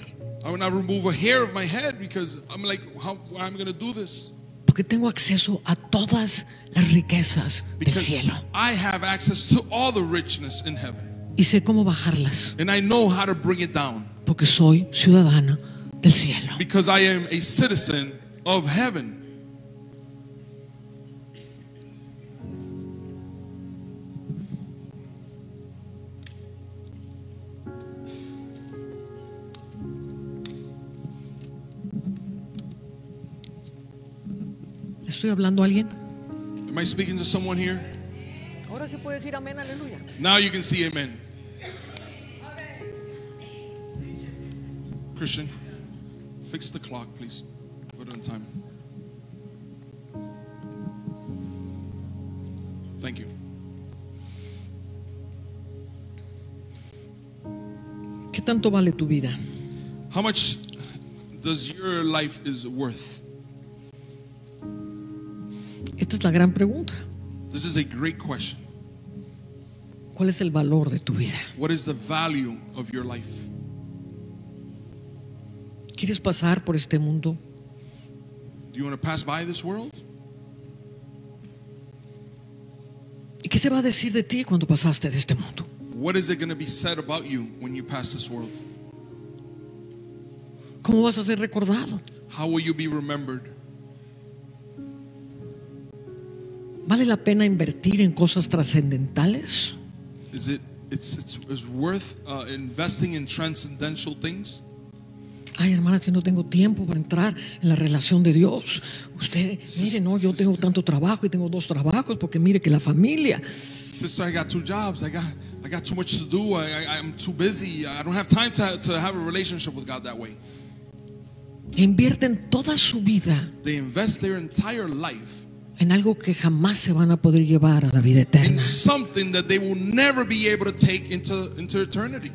I will not remove a hair of my head because I'm like, how am I going to do this? Porque tengo acceso a todas las riquezas del cielo. I have access to all the richness in heaven. Y sé cómo bajarlas. And I know how to bring it down. Porque soy ciudadana del cielo. Because I am a citizen of heaven. ¿Estoy hablando a alguien? Am I speaking to someone here? Ahora se puede decir amén, aleluya. Now you can see amen. Christian, fix the clock, please. Put it on time. Thank you. ¿Qué tanto vale tu vida? How much does your life is worth? Esta es la gran pregunta. This is a great question. ¿Cuál es el valor de tu vida? What is the value of your life? ¿Quieres pasar por este mundo? Do you want to pass by this world? ¿Y qué se va a decir de ti cuando pasaste de este mundo? What is it going to be said about you when you pass this world? ¿Cómo vas a ser recordado? How will you be remembered? ¿Vale la pena invertir en cosas trascendentales? Is it it's worth investing in transcendental things? Ay, hermanas, yo no tengo tiempo para entrar en la relación de Dios. Usted, mire, no, yo tengo tanto trabajo y tengo dos trabajos porque mire que la familia. Sister, I got two jobs. I got too much to do. I'm too busy. I don't have time to have a relationship with God that way. Invierten toda su vida. They invest their entire life en algo que jamás se van a poder llevar a la vida eterna. In something that they will never be able to take into eternity.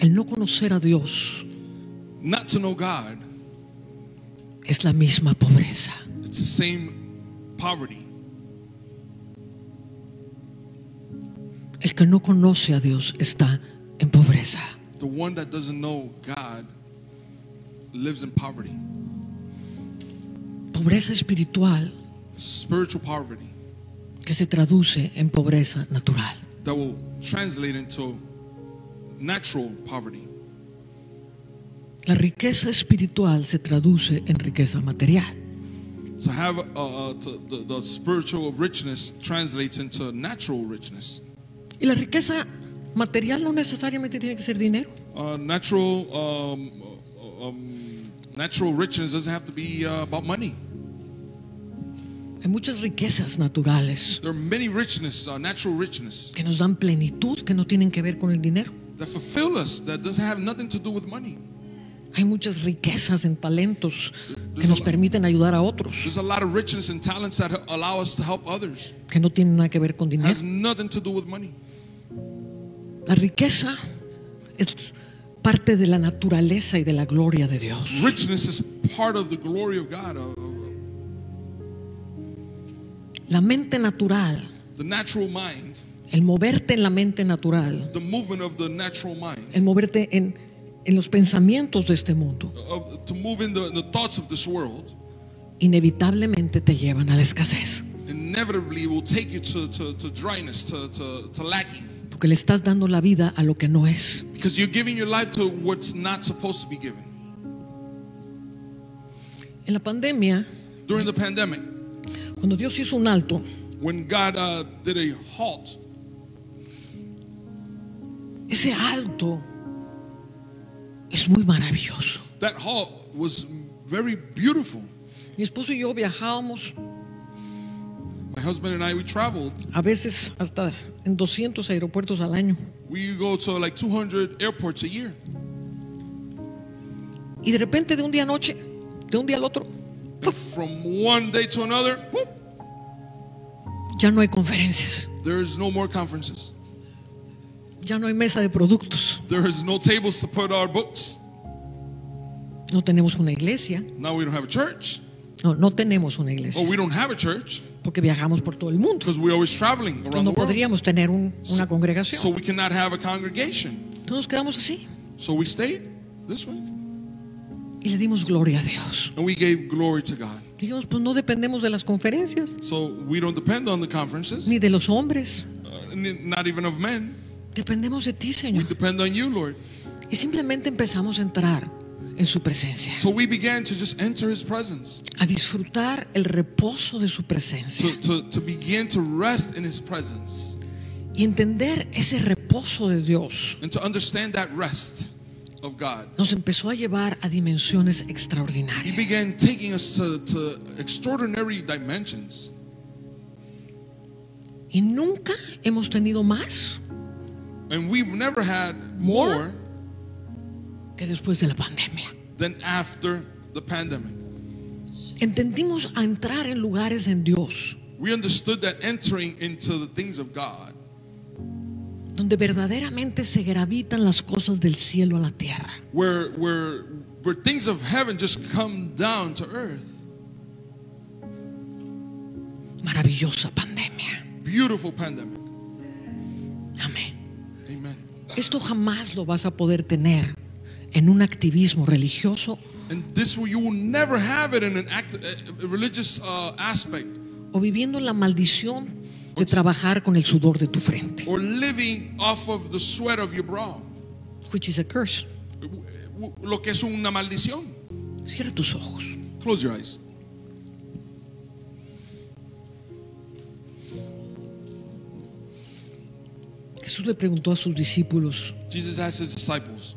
El no conocer a Dios, not to know God, es la misma pobreza. It's the same poverty. El que no conoce a Dios está en pobreza. The one that doesn't know God lives in poverty. Pobreza espiritual, spiritual poverty, que se traduce en pobreza natural. That will translate into natural poverty. La riqueza espiritual se traduce en riqueza material. So have the spiritual richness translates into natural richness. Y la riqueza material no necesariamente tiene que ser dinero. Natural richness doesn't have to be about money. Hay muchas riquezas naturales. There are many richness, natural richness, que nos dan plenitud, que no tienen que ver con el dinero. That fulfill us, that doesn't have nothing to do with money. Hay muchas riquezas en talentos que nos permiten ayudar a otros. There's a lot of richness and talents that allow us to help others. Que no tienen nada que ver con dinero. Has nothing to do with money. La riqueza es parte de la naturaleza y de la gloria de Dios. Richness is part of the glory of God. La mente natural. The natural mind. El moverte en la mente natural, the movement of the natural mind, el moverte en los pensamientos de este mundo, to move in the thoughts of this world, inevitablemente te llevan a la escasez. Inevitably will take you to dryness, to lacking. Porque le estás dando la vida a lo que no es. Because you're giving your life to what's not supposed to be given. En la pandemia, during the pandemic, cuando Dios hizo un alto, when God did a halt. Ese alto es muy maravilloso. That hall was very beautiful. Mi esposo y yo viajábamos. My husband and I, we traveled. A veces hasta en 200 aeropuertos al año. We go to like 200 airports a year. Y de repente de un día a noche, de un día al otro, from one day to another, ¡puff! Ya no hay conferencias. There's no more conferences. Ya no hay mesa de productos. There is no tables to put our books. No tenemos una iglesia. Now we don't have a church. No tenemos una iglesia. Oh, we don't have a church. Porque viajamos por todo el mundo. Because we're always traveling around the world. No podríamos tener una congregación. So we cannot have a congregation. Entonces nos quedamos así. So we stayed this way. Y le dimos gloria a Dios. And we gave glory to God. Dijimos, pues no dependemos de las conferencias. So we don't depend on the conferences. Ni de los hombres. Not even of men. Dependemos de ti, Señor. We depend on you, Lord. Y simplemente empezamos a entrar en su presencia. So we began to just enter his presence. A disfrutar el reposo de su presencia. To begin to rest in his presence. Y entender ese reposo de Dios. And to understand that rest of God. Nos empezó a llevar a dimensiones extraordinarias. He began taking us to extraordinary dimensions. Y nunca hemos tenido más. And we've never had more que después de la pandemia. Than after the pandemic. Entendimos a entrar en lugares en Dios. We understood that entering into the things of God donde verdaderamente se gravitan las cosas del cielo a la tierra. Where things of heaven just come down to earth. Maravillosa pandemia. Beautiful pandemic. Amén. Amen. Esto jamás lo vas a poder tener en un activismo religioso. And this you will never have it in an religious aspect. O viviendo la maldición de trabajar con el sudor de tu frente. Or living off of the sweat of your brow. Which is a curse. Lo que es una maldición. Cierra tus ojos. Close your eyes. Jesús le preguntó a sus discípulos. Jesus asked his disciples.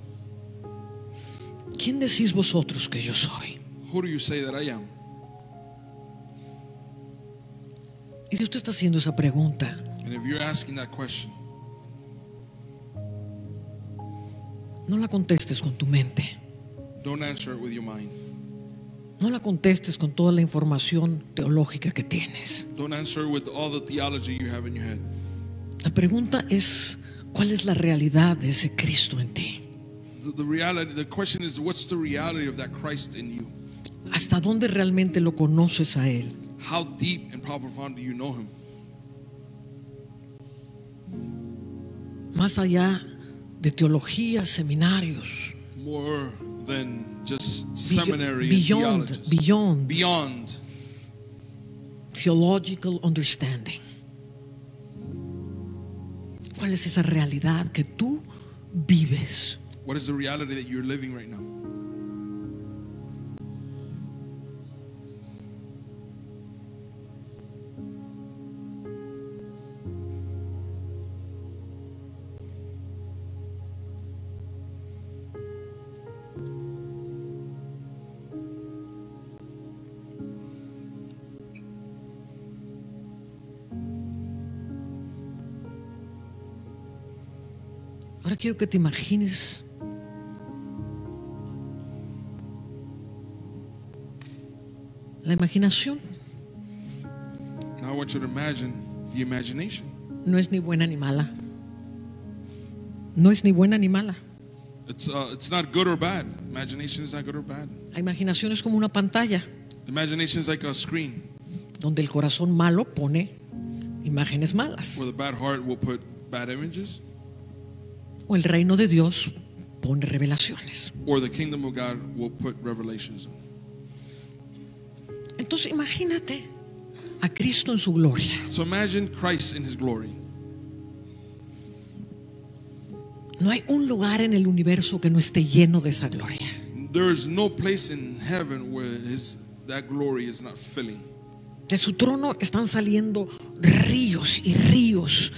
¿Quién decís vosotros que yo soy? Who do you say that I am? Y si usted está haciendo esa pregunta, and if you're asking that question, no la contestes con tu mente. Don't answer it with your mind. No la contestes con toda la información teológica que tienes. Don't answer it with all the theology you have in your head. La pregunta es, ¿cuál es la realidad de ese Cristo en ti? The question is, what's the reality of that Christ in you? ¿Hasta dónde realmente lo conoces a él? How deep and profound do you know him? Más allá de teologías, seminarios. More than just seminary and theologies. Beyond theological understanding. ¿Cuál es esa realidad que tú vives? What is the reality that you're living right now? Ahora quiero que te imagines la imaginación. Now I want you to imagine the imagination. No es ni buena ni mala. No es ni buena ni mala. It's not good or bad. Imagination is not good or bad. La imaginación es como una pantalla. Imagination is like a screen. Donde el corazón malo pone imágenes malas. Where the bad heart will put bad images. O el reino de Dios pone revelaciones. Or the kingdom of God will put revelations. Entonces imagínate a Cristo en su gloria. So imagine Christ in his glory. No hay un lugar en el universo que no esté lleno de esa gloria. There is no place in heaven where that glory is not filling. De su trono están saliendo ríos y ríos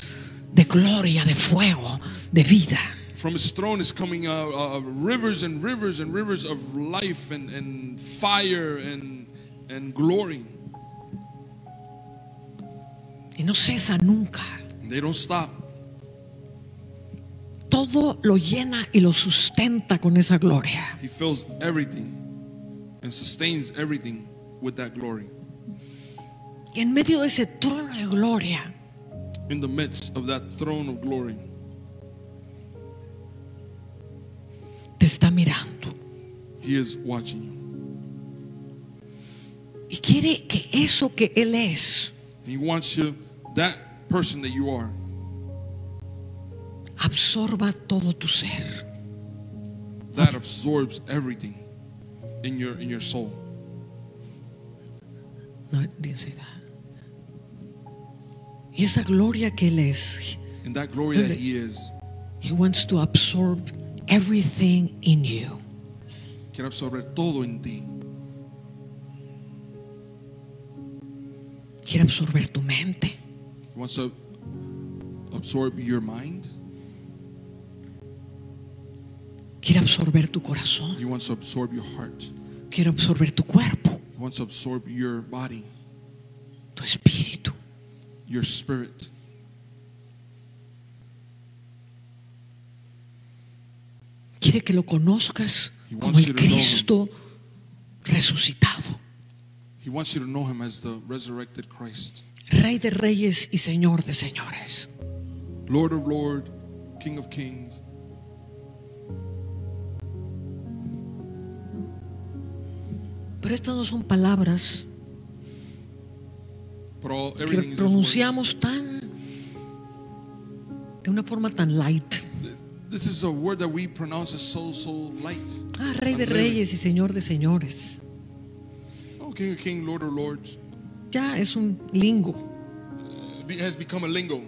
de gloria, de fuego, de vida. From his throne is coming rivers and rivers and rivers of life and fire and glory. Y no cesa nunca. They don't stop. Todo lo llena y lo sustenta con esa gloria. He fills everything and sustains everything with that glory. Y en medio de ese trono de gloria, in the midst of that throne of glory, te está mirando. He is watching you. Y quiere que eso que él es, he wants you, that person that you are, absorba todo tu ser. That absorbs everything in your soul. No, didn't say that. Y esa gloria que él es, and that glory that he is, he wants to absorb everything in you. Quiere absorber todo en ti. Quiere absorber tu mente. He wants to absorb your mind. Quiere absorber tu corazón. He wants to absorb your heart. Quiere absorber tu cuerpo. He wants to absorb your body. Tu espíritu. Your spirit. Quiere que lo conozcas como el Cristo resucitado. He wants you to know him as the resurrected Christ. Rey de reyes y Señor de señores. Lord of lords King of Kings. Pero estas no son palabras que pronunciamos tan de una forma tan light. This is a word that we pronounce as so light. Ah, Rey de Reyes y Señor de Señores. Oh, King of Kings, Lord of Lords. Ya es un lingo. It has become a lingo.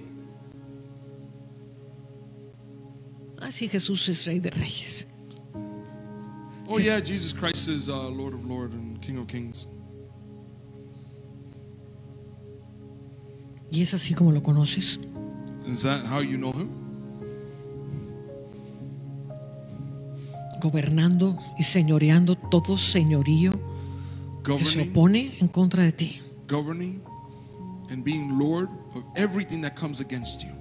Ah, sí, Jesús es Rey de Reyes. Oh yeah, Jesus Christ is Lord of Lords and King of Kings. ¿Y es así como lo conoces? Is that how you know him? Gobernando y señoreando todo señorío que se opone en contra de ti. Governing and being Lord of everything that comes against you.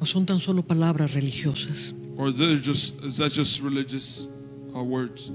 ¿O son tan solo palabras religiosas? Or is that just religious words?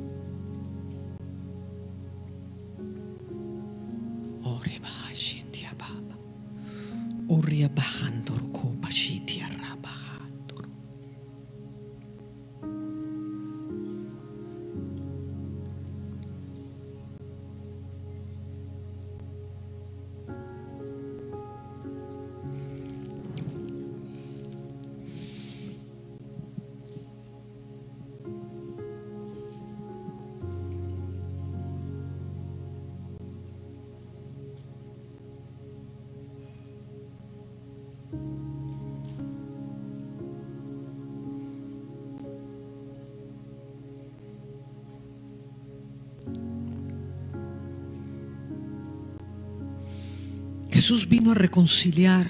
Jesús vino a reconciliar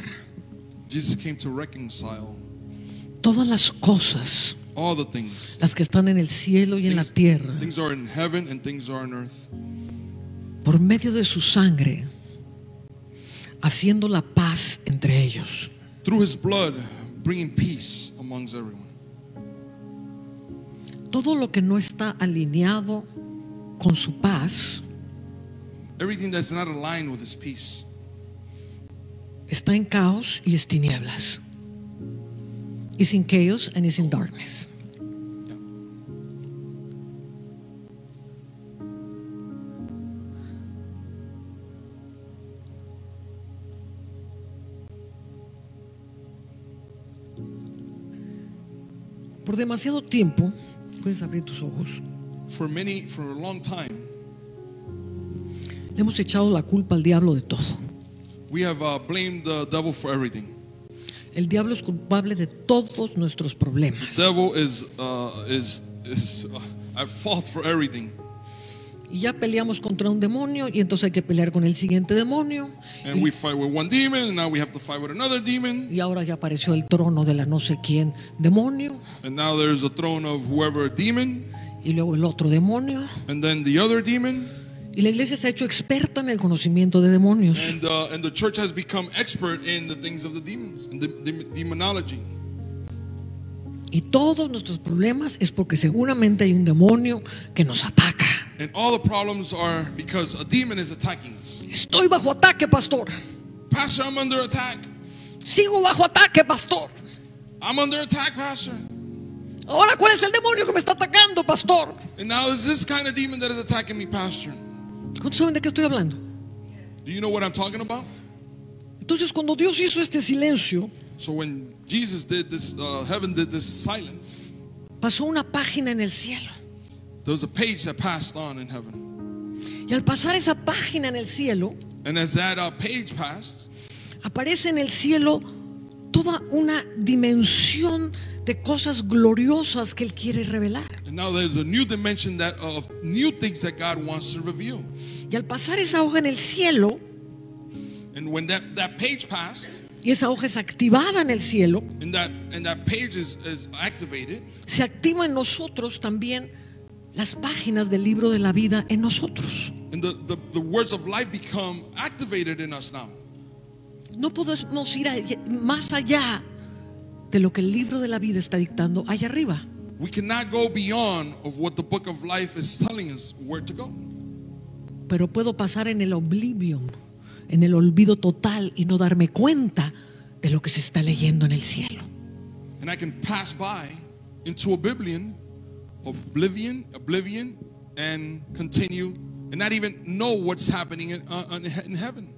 todas las cosas, las que están en el cielo y en la tierra, por medio de su sangre, haciendo la paz entre ellos. Todo lo que no está alineado con su paz está en caos y es tinieblas. It's in chaos and it's in darkness. Yeah. Por demasiado tiempo, puedes abrir tus ojos. For a long time, le hemos echado la culpa al diablo de todo. We have blamed the devil for everything. El diablo es culpable de todos nuestros problemas. The devil is at fault for everything. Y ya peleamos contra un demonio y entonces hay que pelear con el siguiente demonio. And we fight with one demon and now we have to fight with another demon. Y ahora ya apareció el trono de la no sé quién demonio. And now there's a throne of whoever demon. Y luego el otro demonio. And then the other demon. Y la iglesia se ha hecho experta en el conocimiento de demonios. And the church has become expert in the things of the demons, in the demonology. Y todos nuestros problemas es porque seguramente hay un demonio que nos ataca. And all the problems are because a demon is attacking us. Estoy bajo ataque, pastor. Pastor, I'm under attack. Sigo bajo ataque, pastor. I'm under attack, pastor. Ahora, ¿cuál es el demonio que me está atacando, pastor? And now is this kind of demon that is attacking me, pastor. ¿Cuántos saben de qué estoy hablando? Do you know what I'm talking about? Entonces, cuando Dios hizo este silencio, so when Jesus did this, heaven did this silence, pasó una página en el cielo. There was a page that passed on in heaven. Y al pasar esa página en el cielo, and as that page passed, aparece en el cielo toda una dimensión de cosas gloriosas que él quiere revelar. And now there's a new dimension that of new things that God wants to reveal. Y al pasar esa hoja en el cielo, and when that page passed, y esa hoja es activada en el cielo, and that page is activated, se activa en nosotros también las páginas del libro de la vida en nosotros. And the words of life become activated in us now. No podemos ir más allá de lo que el libro de la vida está dictando allá arriba. We cannot go beyond of what the book of life is telling us where to go. Pero puedo pasar en el oblivion, en el olvido total y no darme cuenta de lo que se está leyendo en el cielo. And I can pass by into oblivion, and continue and not even know what's happening in heaven.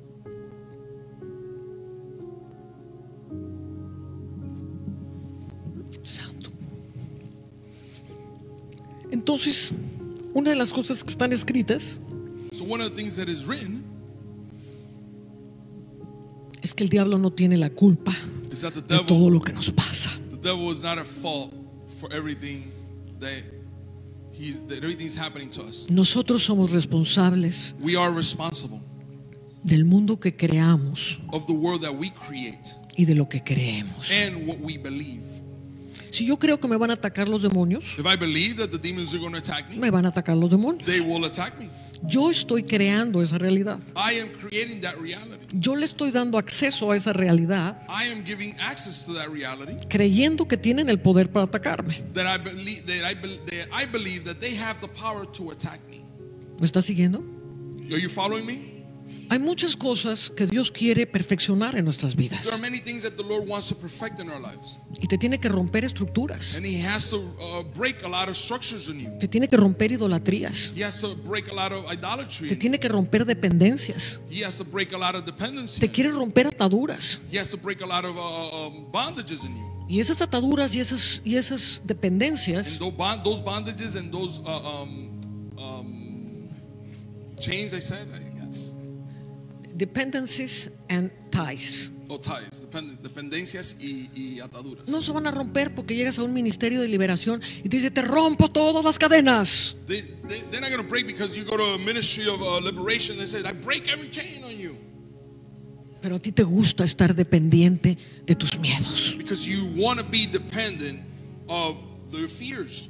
Santo. Entonces, una de las cosas que están escritas, so one of the things that is written, es que el diablo no tiene la culpa de todo lo que nos pasa. The devil is not at fault for everything that everything's happening to us. Nosotros somos responsables. We are responsible. Del mundo que creamos. Of the world that we create. Y de lo que creemos. And what we believe. Si yo creo que me van a atacar los demonios. If I believe that the demons are going to attack me. Me van a atacar los demonios. They will attack me. Yo estoy creando esa realidad. I am creating that reality. Yo le estoy dando acceso a esa realidad. I am giving access to that reality. Creyendo que tienen el poder para atacarme. I believe that they have the power to attack me. ¿Me estás siguiendo? Are you following me? Hay muchas cosas que Dios quiere perfeccionar en nuestras vidas. There are many things that the Lord wants to perfect in our lives. Y te tiene que romper estructuras. And he has to break a lot of structures in you. Te tiene que romper idolatrías. He has to break a lot of idolatry. Te tiene que romper dependencias. He has to break a lot of dependency. Te quiere romper ataduras. He has to break a lot of bondages in you. Y esas ataduras y esas dependencias. And those bondages and those chains, I said. Dependencies and ties. O ties, dependencias y ataduras. No se van a romper porque llegas a un ministerio de liberación y te dice, te rompo todas las cadenas. They're not going to break because you go to a ministry of liberation and they say, I break every chain on you. Pero a ti te gusta estar dependiente de tus miedos. Because you want to be dependent of their fears.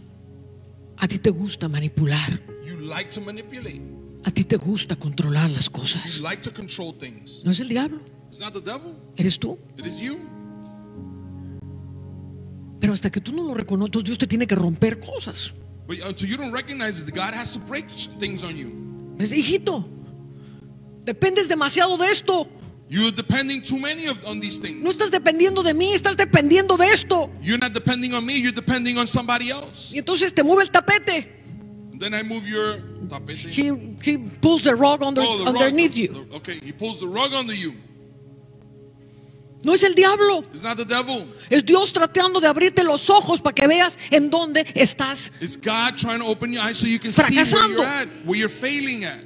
A ti te gusta manipular. You like to manipulate. A ti te gusta controlar las cosas. You like to control things. No es el diablo. It's not the devil. Eres tú. It is you. Pero hasta que tú no lo reconozcas, Dios te tiene que romper cosas. But until you don't recognize it, God has to break things on you. Hijito, dependes demasiado de esto. You're depending too many on these things. No estás dependiendo de mí, estás dependiendo de esto. You're not depending on me, you're depending on somebody else. Y entonces te mueve el tapete. Then I move your tapete. He pulls the rug underneath you. Okay, he pulls the rug under you. No es el diablo. It's not the devil. Es Dios tratando de abrirte los ojos para que veas en dónde estás. It's God trying to open your eyes so you can see where you're at, where you're failing at.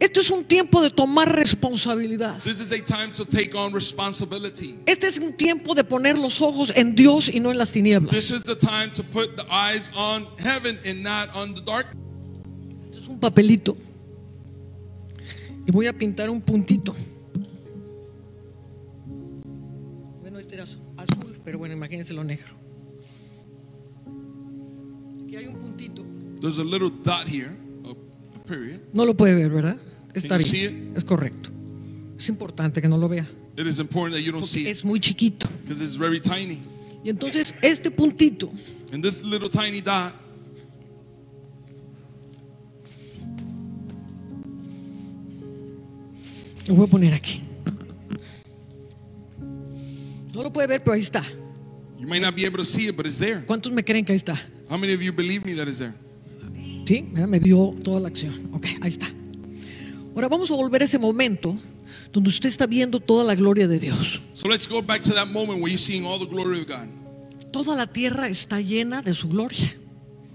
Esto es un tiempo de tomar responsabilidad. This is a time to take on responsibility. Este es un tiempo de poner los ojos en Dios y no en las tinieblas. This is the time to put the eyes on heaven and not on the dark. Esto es un papelito. Y voy a pintar un puntito. Bueno, este era azul, pero bueno, imagínense lo negro. Aquí hay un puntito. There's a little dot here, a period. No lo puede ver, ¿verdad? Está bien, es correcto. Es importante que no lo vea. It is important that you don't see it. Es muy chiquito. Because it's very tiny. Y entonces este puntito. And this little tiny dot. Lo voy a poner aquí. No lo puede ver, pero ahí está. You might not be able to see it, but it's there. ¿Cuántos me creen que ahí está? How many of you believe me that it's there? Sí, mira, me vio toda la acción. Ok, ahí está. Ahora vamos a volver a ese momento donde usted está viendo toda la gloria de Dios. So let's go back to that moment where you're seeing all the glory of God. Toda la tierra está llena de su gloria.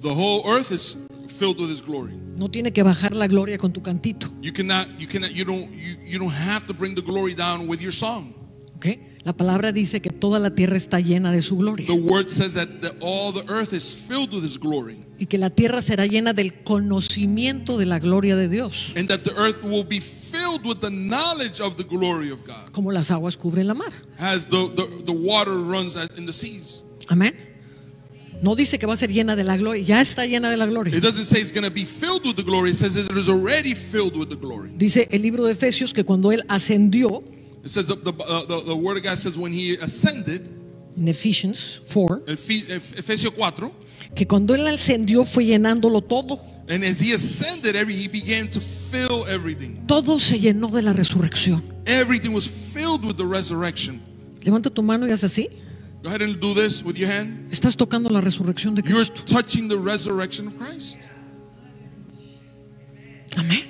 The whole earth is filled with his glory. No tiene que bajar la gloria con tu cantito. You don't have to bring the glory down with your song. Okay? La palabra dice que toda la tierra está llena de su gloria. The word says that all the earth is filled with his glory. Y que la tierra será llena del conocimiento de la gloria de Dios. And that the earth will be filled with the knowledge of the glory of God. Como las aguas cubren la mar. As the water runs in the seas. Amén. No dice que va a ser llena de la gloria, ya está llena de la gloria. It doesn't say it's going to be filled with the glory, it says that it is already filled with the glory. Dice el libro de Efesios que cuando él ascendió, it says the word of God says when he ascended, en Ephesians 4, Efesios 4, que cuando él ascendió fue llenándolo todo. And as he ascended, he began to fill everything. Todo se llenó de la resurrección. Everything was filled with the resurrection. Levanta tu mano y haz así. Go ahead and do this with your hand. Estás tocando la resurrección de Cristo. You're touching the resurrection of Christ. Amén.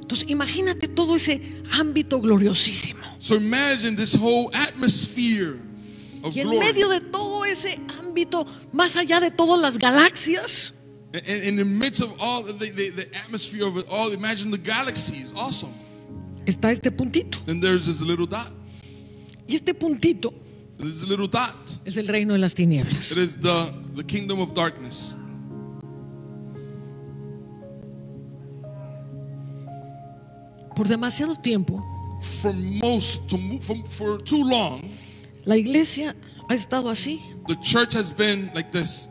Entonces imagínate todo ese ámbito gloriosísimo. So imagine this whole atmosphere of glory. Y en medio de todo ese ámbito, más allá de todas las galaxias. In the midst of all the atmosphere of it all, imagine the galaxies. Awesome. Está este puntito. And there's this little dot. Y este puntito. This little dot. Es el reino de las tinieblas. It is the kingdom of darkness. Por demasiado tiempo, for too long, la iglesia ha estado así, the church has been like this,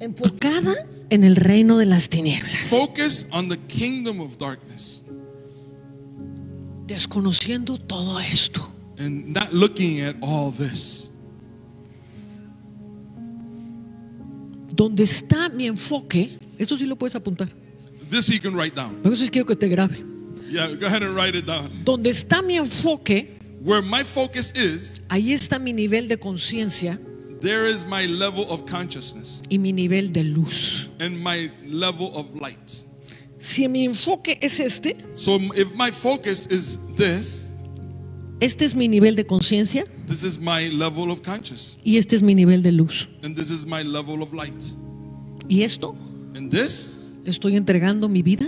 enfocada en el reino de las tinieblas, focus on the kingdom of darkness, desconociendo todo esto, and not looking at all this. Donde está mi enfoque, esto sí lo puedes apuntar. This you can write down. Entonces quiero que te grabe. Yeah, go ahead and write it down. Donde está mi enfoque, where my focus is, ahí está mi nivel de conciencia, there is my level of consciousness, y mi nivel de luz, and my level of light. Si mi enfoque es este, so if my focus is this, este es mi nivel de conciencia, this is my level of consciousness, y este es mi nivel de luz, and this is my level of light. Y esto, and this, estoy entregando mi vida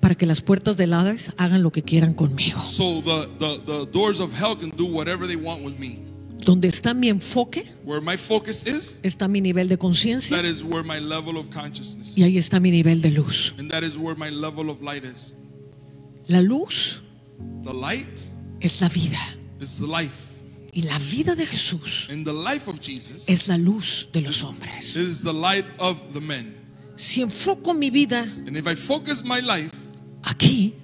para que las puertas del Hades hagan lo que quieran conmigo. So the doors of hell can do whatever they want with me. Donde está mi enfoque, where my focus is, está mi nivel de conciencia, that is where my level of consciousness is, y ahí está mi nivel de luz, and that is where my level of light is. La luz, the light, es la vida, is the life. Y la vida de Jesús es la luz de los hombres. Si enfoco mi vida aquí,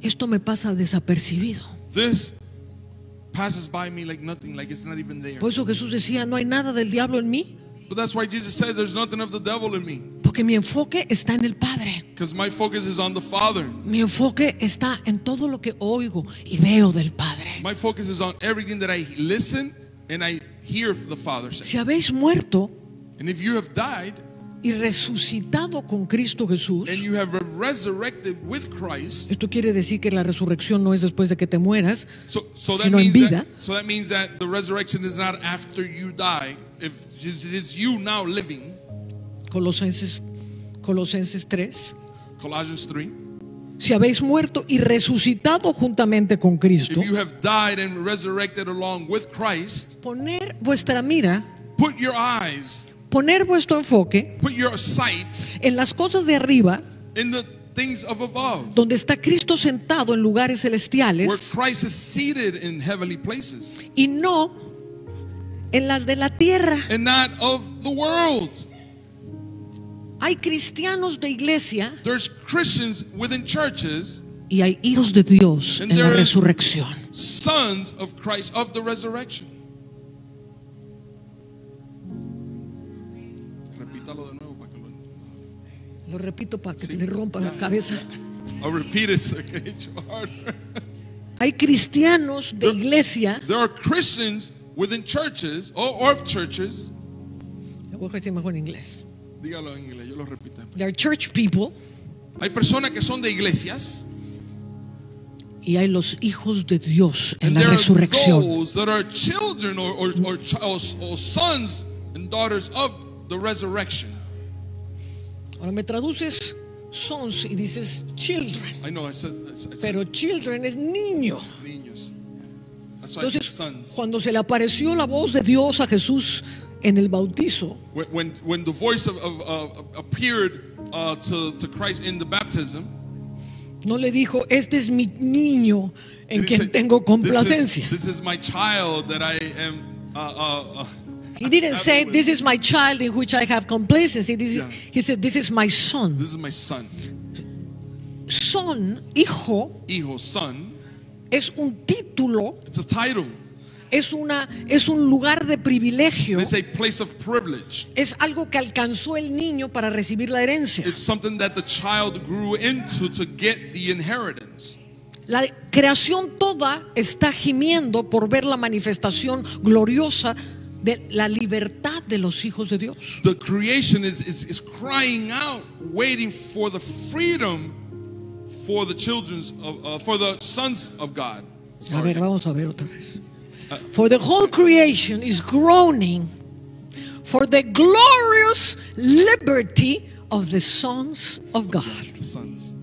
esto me pasa desapercibido. Por eso Jesús decía, no hay nada del diablo en mí, porque mi enfoque está en el Padre. My focus is on the Father. Mi enfoque está en todo lo que oigo y veo del Padre. My focus is on everything that I listen and I hear the Father say. Si habéis muerto, and if you have died, y resucitado con Cristo Jesús, and you have resurrected with Christ, esto quiere decir que la resurrección no es después de que te mueras, sino en vida. So that means that the resurrection is not after you die. If it is you now living. Colosenses 3. Si habéis muerto y resucitado juntamente con Cristo, if you have died and resurrected along with Christ, poner vuestra mira, put your eyes, poner vuestro enfoque, put your sight, en las cosas de arriba, in the things of above, donde está Cristo sentado en lugares celestiales, where Christ is seated in heavenly places, y no en las de la tierra, and not of the world. Hay cristianos de iglesia, there's Christians within churches, y hay hijos de Dios en la resurrección, sons of Christ of the resurrection. Repítalo de nuevo para que lo repito para que sí, le rompa la cabeza. I'll repeat it so it gets harder. Hay cristianos de iglesia, there are Christians within churches or of churches. Voy a decir mejor en inglés. Dígalo en inglés, yo lo repito. There are church people. Hay personas que son de iglesias. Y hay los hijos de Dios en la resurrección. There are children or sons and daughters of the resurrection. Ahora me traduces sons y dices children. I know, I said, pero children es niño. Niños. That's why entonces, I said sons. Cuando se le apareció la voz de Dios a Jesús en el bautizo, when the voice of appeared to Christ in the baptism, no le dijo, este es mi niño en quien tengo complacencia. This is my child that I am. He didn't say, this is my child in which I have complacency. He said, this is my son. This is my son. Son, hijo, son, es un título, it's a title. Es un lugar de privilegio. It's a place of privilege. Es algo que alcanzó el niño para recibir la herencia. It's something that the child grew into to get the inheritance. La creación toda está gimiendo por ver la manifestación gloriosa de la libertad de los hijos de Dios. The creation is crying out, waiting for the freedom for the sons of God. A ver, vamos a ver otra vez. For the whole creation is groaning for the glorious liberty of the sons of God. Sons.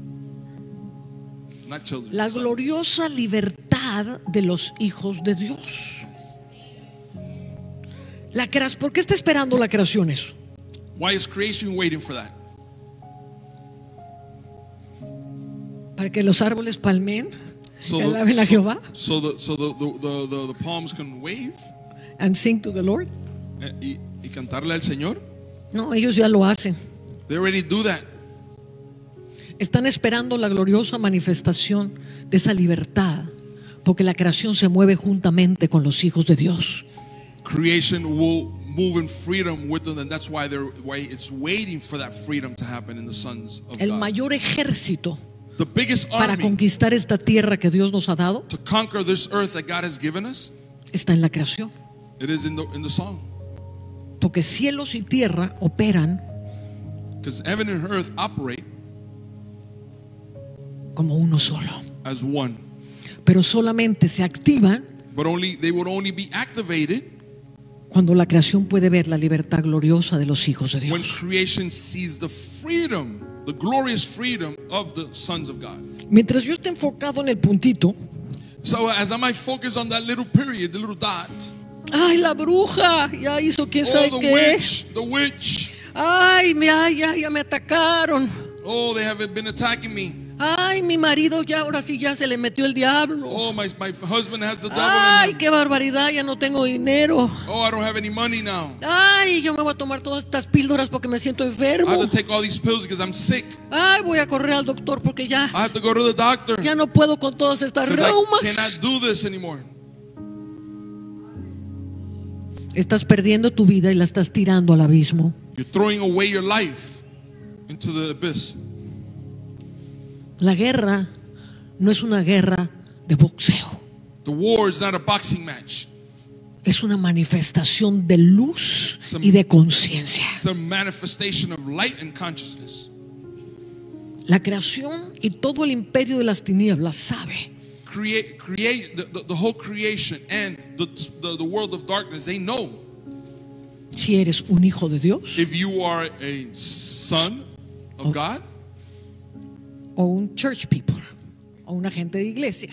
Not children, la gloriosa sons. Libertad de los hijos de Dios. La ¿por qué está esperando la creación eso? Why is creation waiting for that? Para que los árboles palmeen. So the palms can wave and sing to the Lord. Y cantarle al Señor. No, ellos ya lo hacen. They already do that. Están esperando la gloriosa manifestación de esa libertad, porque la creación se mueve juntamente con los hijos de Dios. Creation will move in freedom with them, and that's why it's waiting for that freedom to happen in the sons of God. El mayor ejército. The biggest army para conquistar esta tierra que Dios nos ha dado está en la creación. It is in the song. Porque cielos y tierra operan como uno solo. As one. Pero solamente se activan they would only be activated cuando la creación puede ver la libertad gloriosa de los hijos de Dios. When creation sees the freedom, the glorious freedom of the sons of God. Mientras yo esté enfocado en el puntito. So as I might focus on that little period, the little dot. Ay, la bruja ya hizo quién sabe qué. The witch. Ay, ya me atacaron. Oh, they have been attacking me. Ay, mi marido ya ahora sí ya se le metió el diablo. Oh, my husband has the devil. Ay, qué barbaridad, ya no tengo dinero. Oh, I don't have any money now. Ay, yo me voy a tomar todas estas píldoras porque me siento enfermo. I have to take all these pills because I'm sick. Ay, voy a correr al doctor porque ya. I have to go to the doctor. Ya no puedo con todas estas reumas. I cannot do this anymore. Estás perdiendo tu vida y la estás tirando al abismo. You're throwing away your life into the abyss. La guerra no es una guerra de boxeo. The war is not a boxing match. Es una manifestación de luz y de conciencia. It's a manifestation of light and consciousness. La creación y todo el imperio de las tinieblas sabe. The whole creation and the world of darkness, they know. Si eres un hijo de Dios. If you are a son of God. O un church people, o una gente de iglesia.